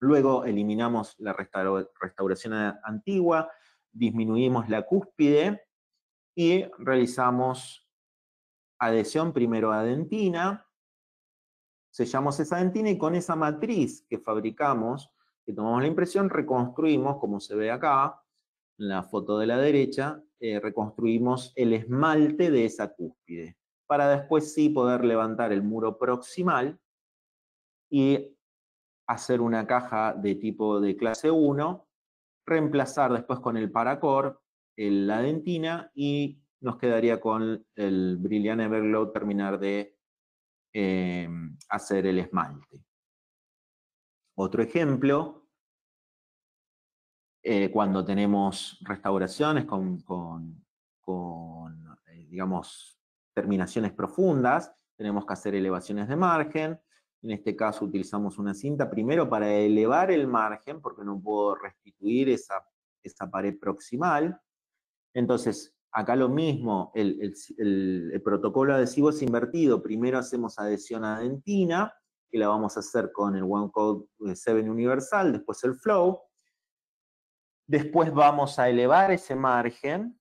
luego eliminamos la restauración antigua, disminuimos la cúspide y realizamos adhesión primero a dentina, sellamos esa dentina y con esa matriz que fabricamos, que tomamos la impresión, reconstruimos, como se ve acá, en la foto de la derecha, reconstruimos el esmalte de esa cúspide, para después sí poder levantar el muro proximal y hacer una caja de tipo de clase 1, reemplazar después con el ParaCore la dentina y nos quedaría con el Brilliant Everglow terminar de hacer el esmalte. Otro ejemplo... cuando tenemos restauraciones digamos, terminaciones profundas, tenemos que hacer elevaciones de margen. En este caso utilizamos una cinta primero para elevar el margen, porque no puedo restituir esa pared proximal. Entonces, acá lo mismo, el protocolo adhesivo es invertido. Primero hacemos adhesión a dentina, que la vamos a hacer con el One Coat 7 Universal, después el Flow. Después vamos a elevar ese margen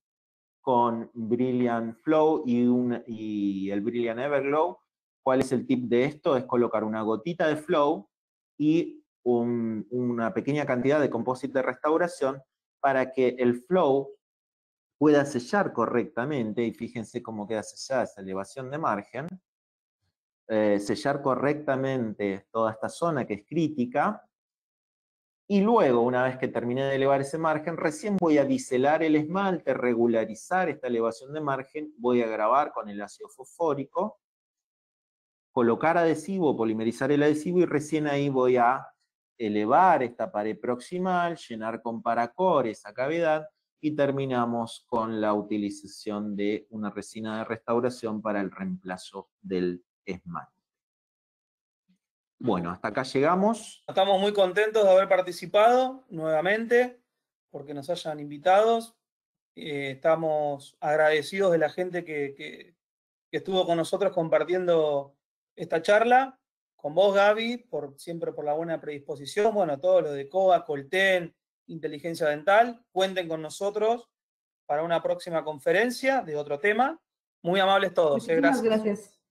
con Brilliant Flow y el Brilliant Everglow. ¿Cuál es el tip de esto? Es colocar una gotita de Flow y una pequeña cantidad de composite de restauración para que el Flow pueda sellar correctamente, y fíjense cómo queda sellada esa elevación de margen, sellar correctamente toda esta zona que es crítica, y luego, una vez que terminé de elevar ese margen, recién voy a biselar el esmalte, regularizar esta elevación de margen, voy a grabar con el ácido fosfórico, colocar adhesivo, polimerizar el adhesivo, y recién ahí voy a elevar esta pared proximal, llenar con ParaCore esa cavidad, y terminamos con la utilización de una resina de restauración para el reemplazo del esmalte. Bueno, hasta acá llegamos. Estamos muy contentos de haber participado nuevamente, porque nos hayan invitado. Estamos agradecidos de la gente que estuvo con nosotros compartiendo esta charla. Con vos, Gaby, siempre por la buena predisposición. Bueno, todos los de COA, Colten, Inteligencia Dental, cuenten con nosotros para una próxima conferencia de otro tema. Muy amables todos. Muchísimas gracias.